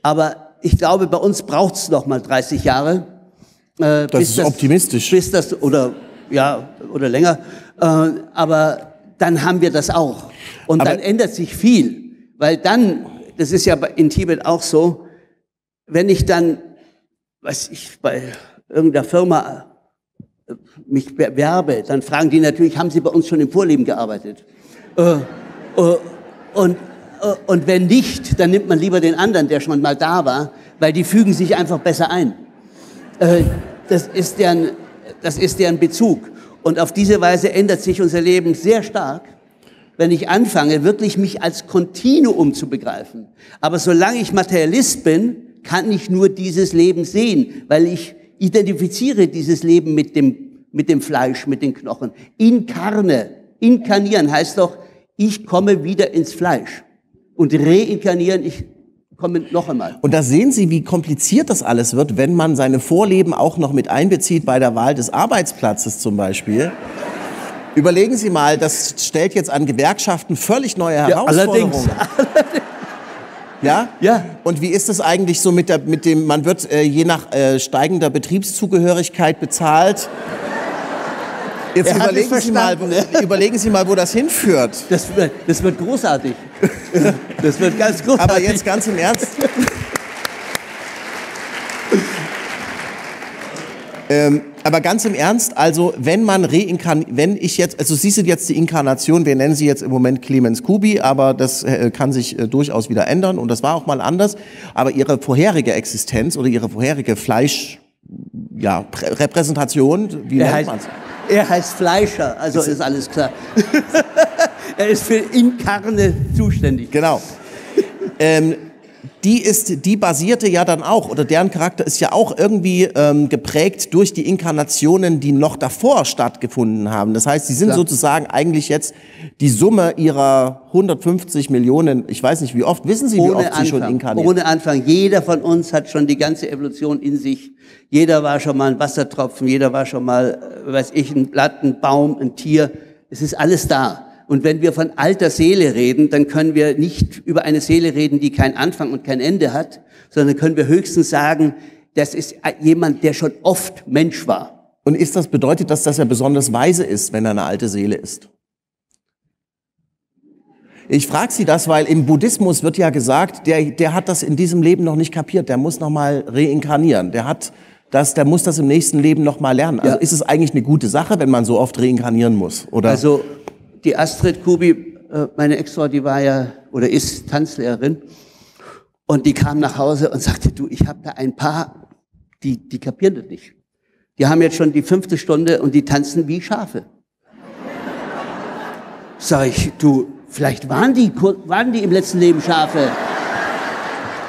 Aber ich glaube, bei uns braucht es noch mal dreißig Jahre. Äh, das ist das, optimistisch. Bis das, oder, ja, oder länger. Äh, aber dann haben wir das auch. Und aber dann ändert sich viel. Weil dann, das ist ja in Tibet auch so, wenn ich dann was ich bei irgendeiner Firma mich bewerbe, dann fragen die natürlich, haben Sie bei uns schon im Vorleben gearbeitet? Äh, äh, und, äh, und wenn nicht, dann nimmt man lieber den anderen, der schon mal da war, weil die fügen sich einfach besser ein. Äh, das ist deren, Das ist deren Bezug. Und auf diese Weise ändert sich unser Leben sehr stark, wenn ich anfange, wirklich mich als Kontinuum zu begreifen. Aber solange ich Materialist bin, kann ich nur dieses Leben sehen, weil ich identifiziere dieses Leben mit dem, mit dem Fleisch, mit den Knochen. Inkarne, inkarnieren heißt doch, ich komme wieder ins Fleisch. Und reinkarnieren, ich komme noch einmal. Und da sehen Sie, wie kompliziert das alles wird, wenn man seine Vorleben auch noch mit einbezieht bei der Wahl des Arbeitsplatzes zum Beispiel. Überlegen Sie mal, das stellt jetzt an Gewerkschaften völlig neue Herausforderungen. Ja, allerdings. Ja? Ja. Und wie ist das eigentlich so mit, der, mit dem, man wird äh, je nach äh, steigender Betriebszugehörigkeit bezahlt? Jetzt er überlegen Sie, mal, überlegen Sie mal, wo das hinführt. Das, das wird großartig. Das wird ganz großartig. Aber jetzt ganz im Ernst. ähm, aber ganz im Ernst, also wenn man reinkarniert, wenn ich jetzt, also Sie sind jetzt die Inkarnation, wir nennen Sie jetzt im Moment Clemens Kuby, aber das äh, kann sich äh, durchaus wieder ändern und das war auch mal anders. Aber Ihre vorherige Existenz oder Ihre vorherige Fleisch, ja, Repräsentation, wie nennt man es? Er heißt Fleischer, also ist alles klar. Er ist für Inkarne zuständig. Genau. Ähm, die, ist, die basierte ja dann auch, oder deren Charakter ist ja auch irgendwie ähm, geprägt durch die Inkarnationen, die noch davor stattgefunden haben. Das heißt, sie sind klar. sozusagen eigentlich jetzt die Summe ihrer hundertfünfzig Millionen, ich weiß nicht wie oft, wissen Sie, wie Ohne oft Anfang. Sie schon inkarniert? Ohne Anfang. Jeder von uns hat schon die ganze Evolution in sich. Jeder war schon mal ein Wassertropfen, jeder war schon mal, weiß ich, ein Blatt, ein Baum, ein Tier. Es ist alles da. Und wenn wir von alter Seele reden, dann können wir nicht über eine Seele reden, die keinen Anfang und kein Ende hat, sondern können wir höchstens sagen, das ist jemand, der schon oft Mensch war. Und ist das, bedeutet das, dass er besonders weise ist, wenn er eine alte Seele ist? Ich frage Sie das, weil im Buddhismus wird ja gesagt, der, der hat das in diesem Leben noch nicht kapiert, der muss noch mal reinkarnieren, der hat das, der muss das im nächsten Leben noch mal lernen. Also ja. Ist es eigentlich eine gute Sache, wenn man so oft reinkarnieren muss? Oder? Also die Astrid Kubi, meine Ex-Frau, die war ja oder ist Tanzlehrerin und die kam nach Hause und sagte, du, ich habe da ein paar, die, die kapieren das nicht. Die haben jetzt schon die fünfte Stunde und die tanzen wie Schafe. Sag ich, du, vielleicht waren die, waren die im letzten Leben Schafe.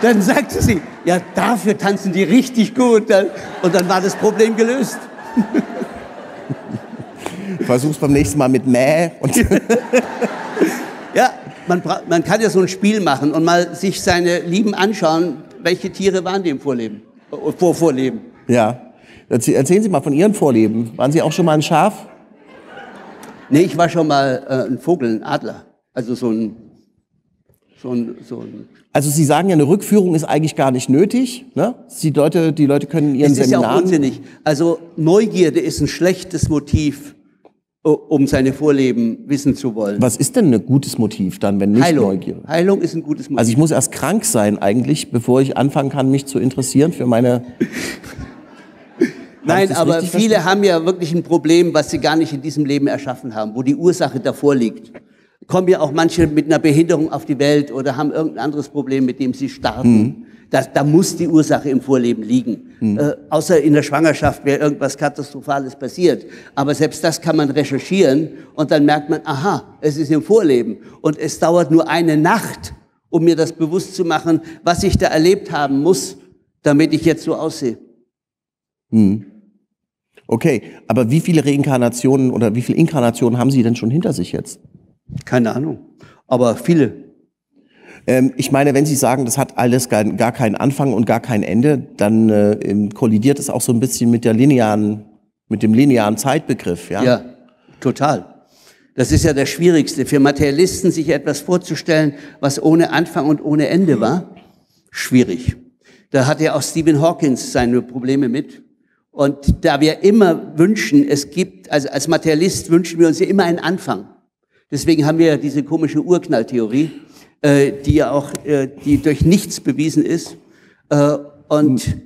Dann sagte sie, ja, dafür tanzen die richtig gut. Und dann war das Problem gelöst. Versuch's beim nächsten Mal mit Mäh. Und ja, man, man kann ja so ein Spiel machen und mal sich seine Lieben anschauen, welche Tiere waren die im Vorleben, vor Vorleben. Ja, erzählen Sie mal von Ihren Vorleben. Waren Sie auch schon mal ein Schaf? Nee, ich war schon mal äh, ein Vogel, ein Adler. Also so ein, so ein, so ein... Also Sie sagen ja, eine Rückführung ist eigentlich gar nicht nötig, ne? Die Leute, die Leute können ihren Seminar... Das ist ja auch unsinnig. Also Neugierde ist ein schlechtes Motiv, um seine Vorleben wissen zu wollen. Was ist denn ein gutes Motiv dann, wenn nicht Heilung. Neugierde? Heilung ist ein gutes Motiv. Also ich muss erst krank sein eigentlich, bevor ich anfangen kann, mich zu interessieren für meine... Nein, aber viele verstanden? haben ja wirklich ein Problem, was sie gar nicht in diesem Leben erschaffen haben, wo die Ursache davor liegt. Kommen ja auch manche mit einer Behinderung auf die Welt oder haben irgendein anderes Problem, mit dem sie starten. Mhm. Das, da muss die Ursache im Vorleben liegen. Mhm. Äh, außer in der Schwangerschaft wäre irgendwas Katastrophales passiert. Aber selbst das kann man recherchieren und dann merkt man, aha, es ist im Vorleben. Und es dauert nur eine Nacht, um mir das bewusst zu machen, was ich da erlebt haben muss, damit ich jetzt so aussehe. Mhm. Okay, aber wie viele Reinkarnationen oder wie viele Inkarnationen haben Sie denn schon hinter sich jetzt? Keine Ahnung, aber viele. Ähm, ich meine, wenn Sie sagen, das hat alles gar, gar keinen Anfang und gar kein Ende, dann äh, kollidiert es auch so ein bisschen mit der linearen, mit dem linearen Zeitbegriff, ja? Ja, total. Das ist ja das Schwierigste für Materialisten, sich etwas vorzustellen, was ohne Anfang und ohne Ende war. Schwierig. Da hat ja auch Stephen Hawking seine Probleme mit. Und da wir immer wünschen, es gibt, also als Materialist wünschen wir uns ja immer einen Anfang. Deswegen haben wir ja diese komische Urknalltheorie, äh, die ja auch äh, die durch nichts bewiesen ist. Äh, und,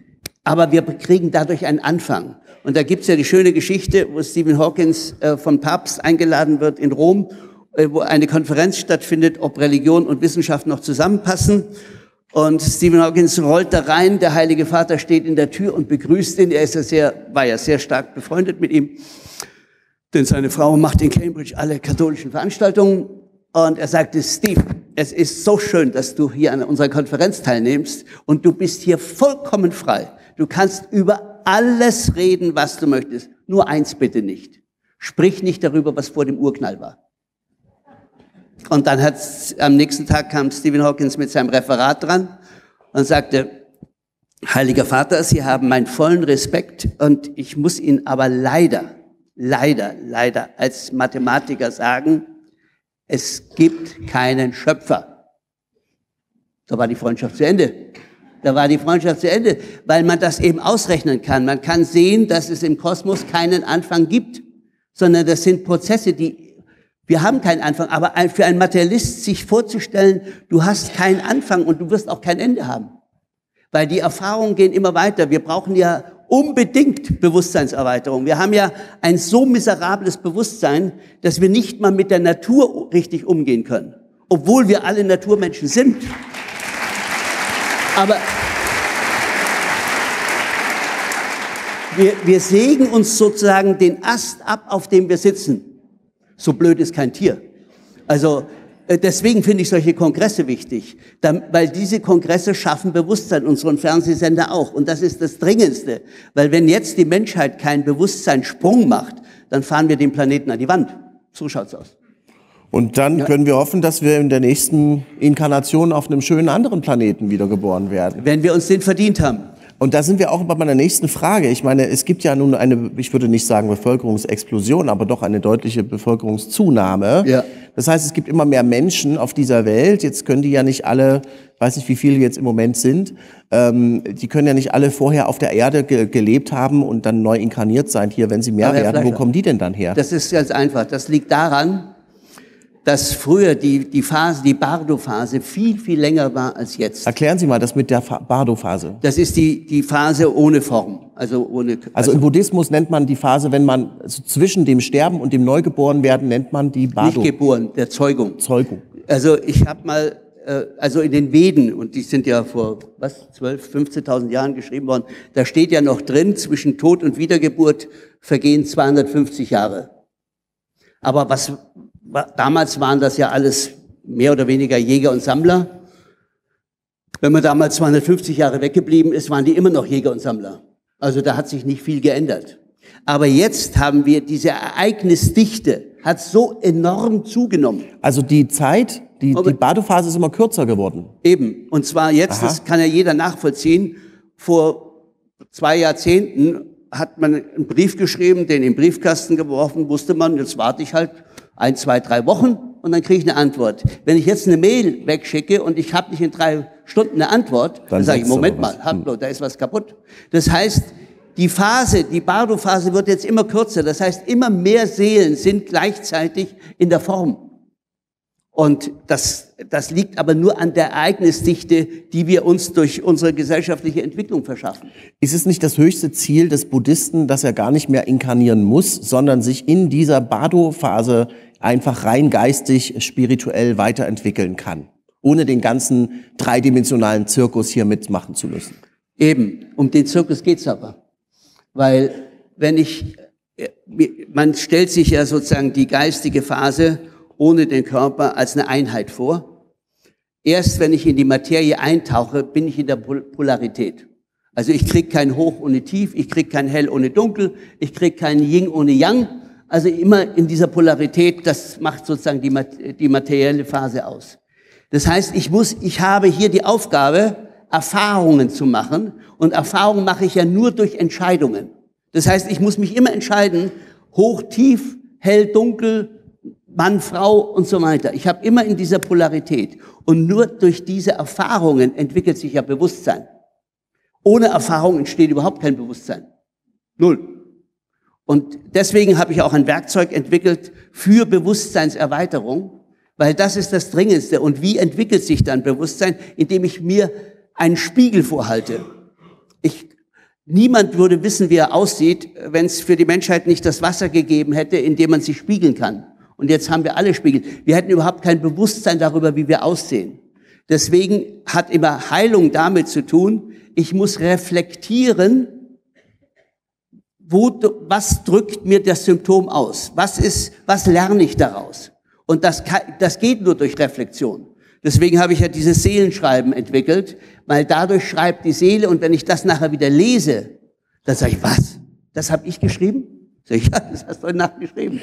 aber wir kriegen dadurch einen Anfang. Und da gibt's ja die schöne Geschichte, wo Stephen Hawking äh, vom Papst eingeladen wird in Rom, äh, wo eine Konferenz stattfindet, ob Religion und Wissenschaft noch zusammenpassen. Und Stephen Hawking rollt da rein, der Heilige Vater steht in der Tür und begrüßt ihn. Er ist ja sehr, war ja sehr stark befreundet mit ihm, denn seine Frau macht in Cambridge alle katholischen Veranstaltungen. Und er sagte, Steve, es ist so schön, dass du hier an unserer Konferenz teilnimmst und du bist hier vollkommen frei. Du kannst über alles reden, was du möchtest. Nur eins bitte nicht. Sprich nicht darüber, was vor dem Urknall war. Und dann hat am nächsten Tag kam Stephen Hawking mit seinem Referat dran und sagte, Heiliger Vater, Sie haben meinen vollen Respekt und ich muss Ihnen aber leider, leider, leider als Mathematiker sagen, es gibt keinen Schöpfer. Da war die Freundschaft zu Ende. Da war die Freundschaft zu Ende, weil man das eben ausrechnen kann. Man kann sehen, dass es im Kosmos keinen Anfang gibt, sondern das sind Prozesse, die wir haben keinen Anfang, aber für einen Materialist sich vorzustellen, du hast keinen Anfang und du wirst auch kein Ende haben. Weil die Erfahrungen gehen immer weiter. Wir brauchen ja unbedingt Bewusstseinserweiterung. Wir haben ja ein so miserables Bewusstsein, dass wir nicht mal mit der Natur richtig umgehen können. Obwohl wir alle Naturmenschen sind. Aber wir, wir sägen uns sozusagen den Ast ab, auf dem wir sitzen. So blöd ist kein Tier. Also deswegen finde ich solche Kongresse wichtig, weil diese Kongresse schaffen Bewusstsein, unseren Fernsehsender auch. Und das ist das Dringendste, weil wenn jetzt die Menschheit keinen Bewusstseinssprung macht, dann fahren wir den Planeten an die Wand. So schaut's aus. Und dann ja. können wir hoffen, dass wir in der nächsten Inkarnation auf einem schönen anderen Planeten wiedergeboren werden. Wenn wir uns den verdient haben. Und da sind wir auch bei meiner nächsten Frage. Ich meine, es gibt ja nun eine, ich würde nicht sagen Bevölkerungsexplosion, aber doch eine deutliche Bevölkerungszunahme. Ja. Das heißt, es gibt immer mehr Menschen auf dieser Welt. Jetzt können die ja nicht alle, weiß nicht, wie viele jetzt im Moment sind, ähm, die können ja nicht alle vorher auf der Erde ge gelebt haben und dann neu inkarniert sein hier, wenn sie mehr werden. Fleischer, wo kommen die denn dann her? Das ist ganz einfach. Das liegt daran, dass früher die, die Phase, die Bardo-Phase viel, viel länger war als jetzt. Erklären Sie mal das mit der Bardo-Phase. Das ist die, die Phase ohne Form. Also, ohne, also, also im Buddhismus nennt man die Phase, wenn man also zwischen dem Sterben und dem Neugeborenwerden nennt man die Bardo. Nicht geboren, der Zeugung. Zeugung. Also ich habe mal, also in den Veden, und die sind ja vor was zwölftausend, fünfzehntausend Jahren geschrieben worden, da steht ja noch drin, zwischen Tod und Wiedergeburt vergehen zweihundertfünfzig Jahre. Aber was... Damals waren das ja alles mehr oder weniger Jäger und Sammler. Wenn man damals zweihundertfünfzig Jahre weggeblieben ist, waren die immer noch Jäger und Sammler. Also da hat sich nicht viel geändert. Aber jetzt haben wir diese Ereignisdichte, hat so enorm zugenommen. Also die Zeit, die, die Bardo-Phase ist immer kürzer geworden. Eben. Und zwar jetzt, Aha. das kann ja jeder nachvollziehen, vor zwei Jahrzehnten hat man einen Brief geschrieben, den in den Briefkasten geworfen, wusste man, jetzt warte ich halt ein, zwei, drei Wochen und dann kriege ich eine Antwort. Wenn ich jetzt eine Mail wegschicke und ich habe nicht in drei Stunden eine Antwort, dann, dann sage ich, Moment mal, hallo, da ist was kaputt. Das heißt, die Phase, die Bardo-Phase wird jetzt immer kürzer. Das heißt, immer mehr Seelen sind gleichzeitig in der Form. Und das, das liegt aber nur an der Ereignisdichte, die wir uns durch unsere gesellschaftliche Entwicklung verschaffen. Ist es nicht das höchste Ziel des Buddhisten, dass er gar nicht mehr inkarnieren muss, sondern sich in dieser Bardo-Phase einfach rein geistig, spirituell weiterentwickeln kann, ohne den ganzen dreidimensionalen Zirkus hier mitmachen zu müssen? Eben, um den Zirkus geht's aber. Weil wenn ich, man stellt sich ja sozusagen die geistige Phase ohne den Körper als eine Einheit vor. Erst wenn ich in die Materie eintauche, bin ich in der Polarität. Also ich kriege kein Hoch ohne Tief, ich kriege kein Hell ohne Dunkel, ich kriege kein Yin ohne Yang. Also immer in dieser Polarität, das macht sozusagen die, die materielle Phase aus. Das heißt, ich muss, ich habe hier die Aufgabe, Erfahrungen zu machen. Und Erfahrungen mache ich ja nur durch Entscheidungen. Das heißt, ich muss mich immer entscheiden, hoch, tief, hell, dunkel, Mann, Frau und so weiter. Ich habe immer in dieser Polarität. Und nur durch diese Erfahrungen entwickelt sich ja Bewusstsein. Ohne Erfahrung entsteht überhaupt kein Bewusstsein. Null. Und deswegen habe ich auch ein Werkzeug entwickelt für Bewusstseinserweiterung, weil das ist das Dringendste. Und wie entwickelt sich dann Bewusstsein? Indem ich mir einen Spiegel vorhalte. Ich, niemand würde wissen, wie er aussieht, wenn es für die Menschheit nicht das Wasser gegeben hätte, in dem man sich spiegeln kann. Und jetzt haben wir alle Spiegel. Wir hätten überhaupt kein Bewusstsein darüber, wie wir aussehen. Deswegen hat immer Heilung damit zu tun, ich muss reflektieren, wo, was drückt mir das Symptom aus? Was ist, was lerne ich daraus? Und das, kann, das geht nur durch Reflexion. Deswegen habe ich ja dieses Seelenschreiben entwickelt, weil dadurch schreibt die Seele, und wenn ich das nachher wieder lese, dann sage ich, was? Das habe ich geschrieben? Sag ich, ja, das hast du heute Nacht geschrieben.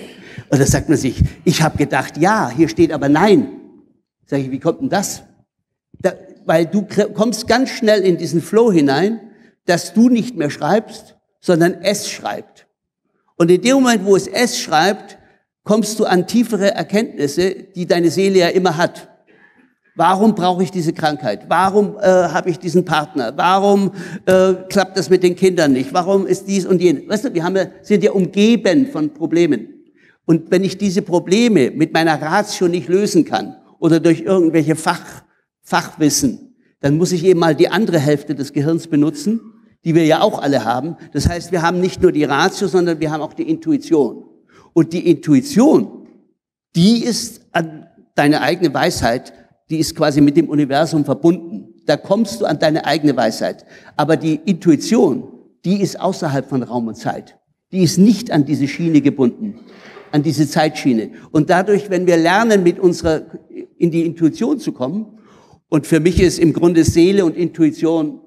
Und dann sagt man sich, ich habe gedacht, ja, hier steht aber nein. Sag ich, wie kommt denn das? Da, weil du kommst ganz schnell in diesen Flow hinein, dass du nicht mehr schreibst, sondern es schreibt. Und in dem Moment, wo es es schreibt, kommst du an tiefere Erkenntnisse, die deine Seele ja immer hat. Warum brauche ich diese Krankheit? Warum äh, habe ich diesen Partner? Warum äh, klappt das mit den Kindern nicht? Warum ist dies und jenes? Weißt du, wir haben ja, sind ja umgeben von Problemen. Und wenn ich diese Probleme mit meiner Ratio nicht lösen kann oder durch irgendwelche Fach, Fachwissen, dann muss ich eben mal die andere Hälfte des Gehirns benutzen, die wir ja auch alle haben. Das heißt, wir haben nicht nur die Ratio, sondern wir haben auch die Intuition. Und die Intuition, die ist an deine eigene Weisheit, die ist quasi mit dem Universum verbunden. Da kommst du an deine eigene Weisheit. Aber die Intuition, die ist außerhalb von Raum und Zeit. Die ist nicht an diese Schiene gebunden, an diese Zeitschiene. Und dadurch, wenn wir lernen, mit unserer, in die Intuition zu kommen, und für mich ist im Grunde Seele und Intuition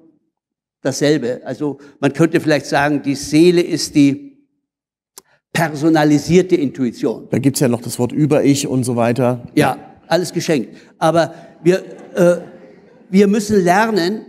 dasselbe. Also man könnte vielleicht sagen, die Seele ist die personalisierte Intuition. Da gibt's ja noch das Wort Über-Ich und so weiter. Ja. Alles geschenkt. Aber wir, äh, wir müssen lernen,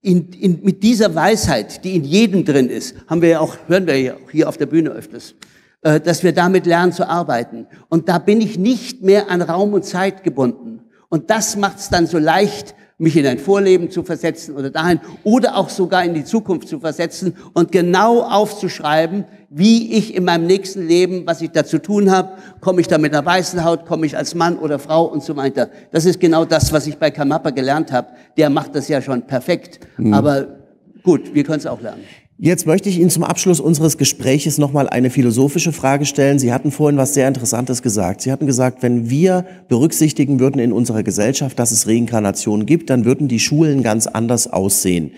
in, in, mit dieser Weisheit, die in jedem drin ist, haben wir ja auch, hören wir ja auch hier auf der Bühne öfters, äh, dass wir damit lernen zu arbeiten. Und da bin ich nicht mehr an Raum und Zeit gebunden. Und das macht es dann so leicht, mich in ein Vorleben zu versetzen oder dahin oder auch sogar in die Zukunft zu versetzen und genau aufzuschreiben, wie ich in meinem nächsten Leben, was ich da zu tun habe, komme ich da mit einer weißen Haut, komme ich als Mann oder Frau und so weiter. Das ist genau das, was ich bei Karmapa gelernt habe. Der macht das ja schon perfekt. Mhm. Aber gut, wir können es auch lernen. Jetzt möchte ich Ihnen zum Abschluss unseres Gespräches nochmal eine philosophische Frage stellen. Sie hatten vorhin was sehr Interessantes gesagt. Sie hatten gesagt, wenn wir berücksichtigen würden in unserer Gesellschaft, dass es Reinkarnation gibt, dann würden die Schulen ganz anders aussehen.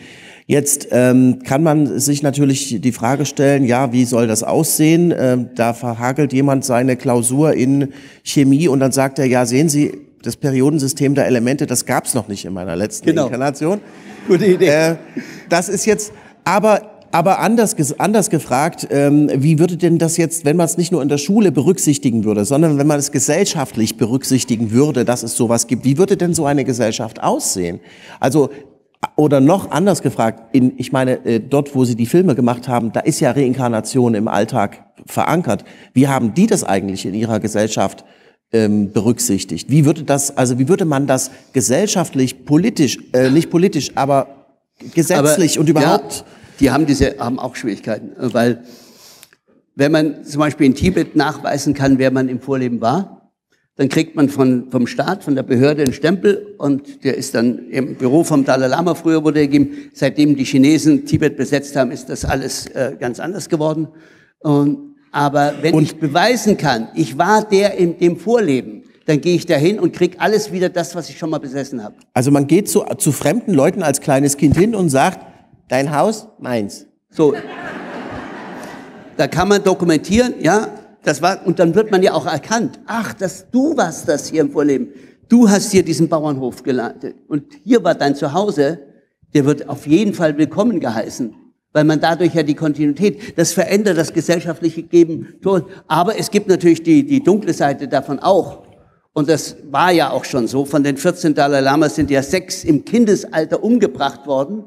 Jetzt ähm, kann man sich natürlich die Frage stellen, ja, wie soll das aussehen? Ähm, da verhagelt jemand seine Klausur in Chemie und dann sagt er, ja, sehen Sie, das Periodensystem der Elemente, das gab es noch nicht in meiner letzten genau. Reinkarnation. Gute Idee. Äh, das ist jetzt, aber... Aber anders, anders gefragt, ähm, wie würde denn das jetzt, wenn man es nicht nur in der Schule berücksichtigen würde, sondern wenn man es gesellschaftlich berücksichtigen würde, dass es sowas gibt, wie würde denn so eine Gesellschaft aussehen? Also, oder noch anders gefragt, in, ich meine, äh, dort, wo Sie die Filme gemacht haben, da ist ja Reinkarnation im Alltag verankert. Wie haben die das eigentlich in ihrer Gesellschaft ähm, berücksichtigt? Wie würde das, also wie würde man das gesellschaftlich, politisch, äh, nicht politisch, aber gesetzlich aber, und überhaupt... Ja. Die haben diese, haben auch Schwierigkeiten, weil wenn man zum Beispiel in Tibet nachweisen kann, wer man im Vorleben war, dann kriegt man von, vom Staat, von der Behörde einen Stempel und der ist dann im Büro vom Dalai Lama, früher wurde er gegeben, seitdem die Chinesen Tibet besetzt haben, ist das alles äh, ganz anders geworden. Und, aber wenn und ich beweisen kann, ich war der in dem Vorleben, dann gehe ich dahin und krieg alles wieder das, was ich schon mal besessen habe. Also man geht zu, zu fremden Leuten als kleines Kind hin und sagt, dein Haus, meins. So. Da kann man dokumentieren, ja, das war, und dann wird man ja auch erkannt. Ach, dass du warst das hier im Vorleben. Du hast hier diesen Bauernhof geleitet. Und hier war dein Zuhause, der wird auf jeden Fall willkommen geheißen. Weil man dadurch ja die Kontinuität, das verändert das gesellschaftliche Geben. Aber es gibt natürlich die, die dunkle Seite davon auch. Und das war ja auch schon so. Von den vierzehn Dalai Lamas sind ja sechs im Kindesalter umgebracht worden.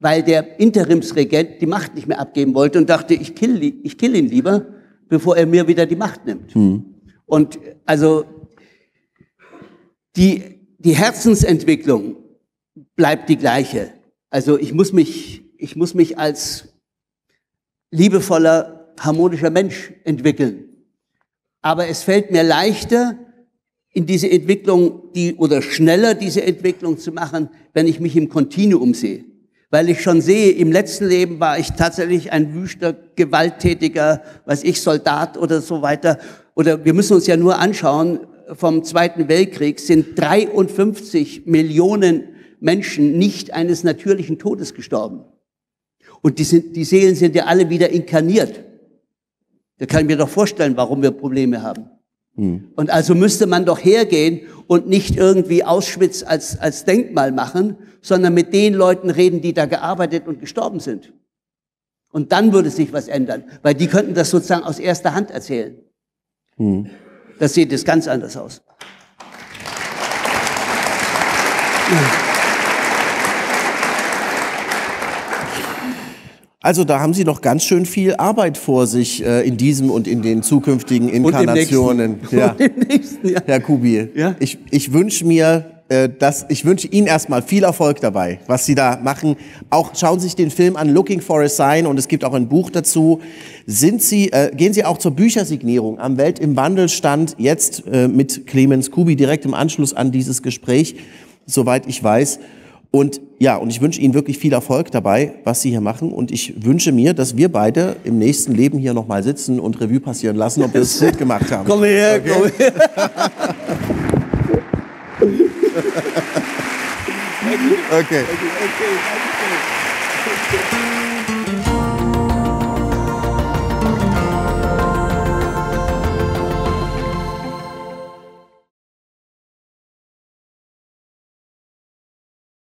Weil der Interimsregent die Macht nicht mehr abgeben wollte und dachte, ich kill, ich kill ihn lieber, bevor er mir wieder die Macht nimmt. Hm. Und also die, die Herzensentwicklung bleibt die gleiche. Also ich muss mich, ich muss mich als liebevoller, harmonischer Mensch entwickeln. Aber es fällt mir leichter, in diese Entwicklung, die, oder schneller diese Entwicklung zu machen, wenn ich mich im Kontinuum sehe. Weil ich schon sehe, im letzten Leben war ich tatsächlich ein wüster, gewalttätiger, weiß ich, Soldat oder so weiter. Oder wir müssen uns ja nur anschauen, vom Zweiten Weltkrieg sind dreiundfünfzig Millionen Menschen nicht eines natürlichen Todes gestorben. Und die, sind, die Seelen sind ja alle wieder inkarniert. Da kann ich mir doch vorstellen, warum wir Probleme haben. Hm. Und also müsste man doch hergehen und nicht irgendwie Auschwitz als, als Denkmal machen, sondern mit den Leuten reden, die da gearbeitet und gestorben sind. Und dann würde sich was ändern, weil die könnten das sozusagen aus erster Hand erzählen. Hm. Das sieht es ganz anders aus. Also da haben Sie noch ganz schön viel Arbeit vor sich äh, in diesem und in den zukünftigen Inkarnationen. Und im nächsten, ja. Und im nächsten, ja. Herr Kubi, ja? ich, ich wünsche mir, äh, dass, ich wünsche Ihnen erstmal viel Erfolg dabei, was Sie da machen. Auch schauen Sie sich den Film an, Looking for a Sign, und es gibt auch ein Buch dazu. Sind Sie, äh, gehen Sie auch zur Büchersignierung am Welt im Wandel Stand jetzt äh, mit Clemens Kuby direkt im Anschluss an dieses Gespräch, soweit ich weiß. Und ja, und ich wünsche Ihnen wirklich viel Erfolg dabei, was Sie hier machen. Und ich wünsche mir, dass wir beide im nächsten Leben hier nochmal sitzen und Revue passieren lassen, ob wir es gut gemacht haben. Komm her, okay. Komm her. Okay. Okay. Okay.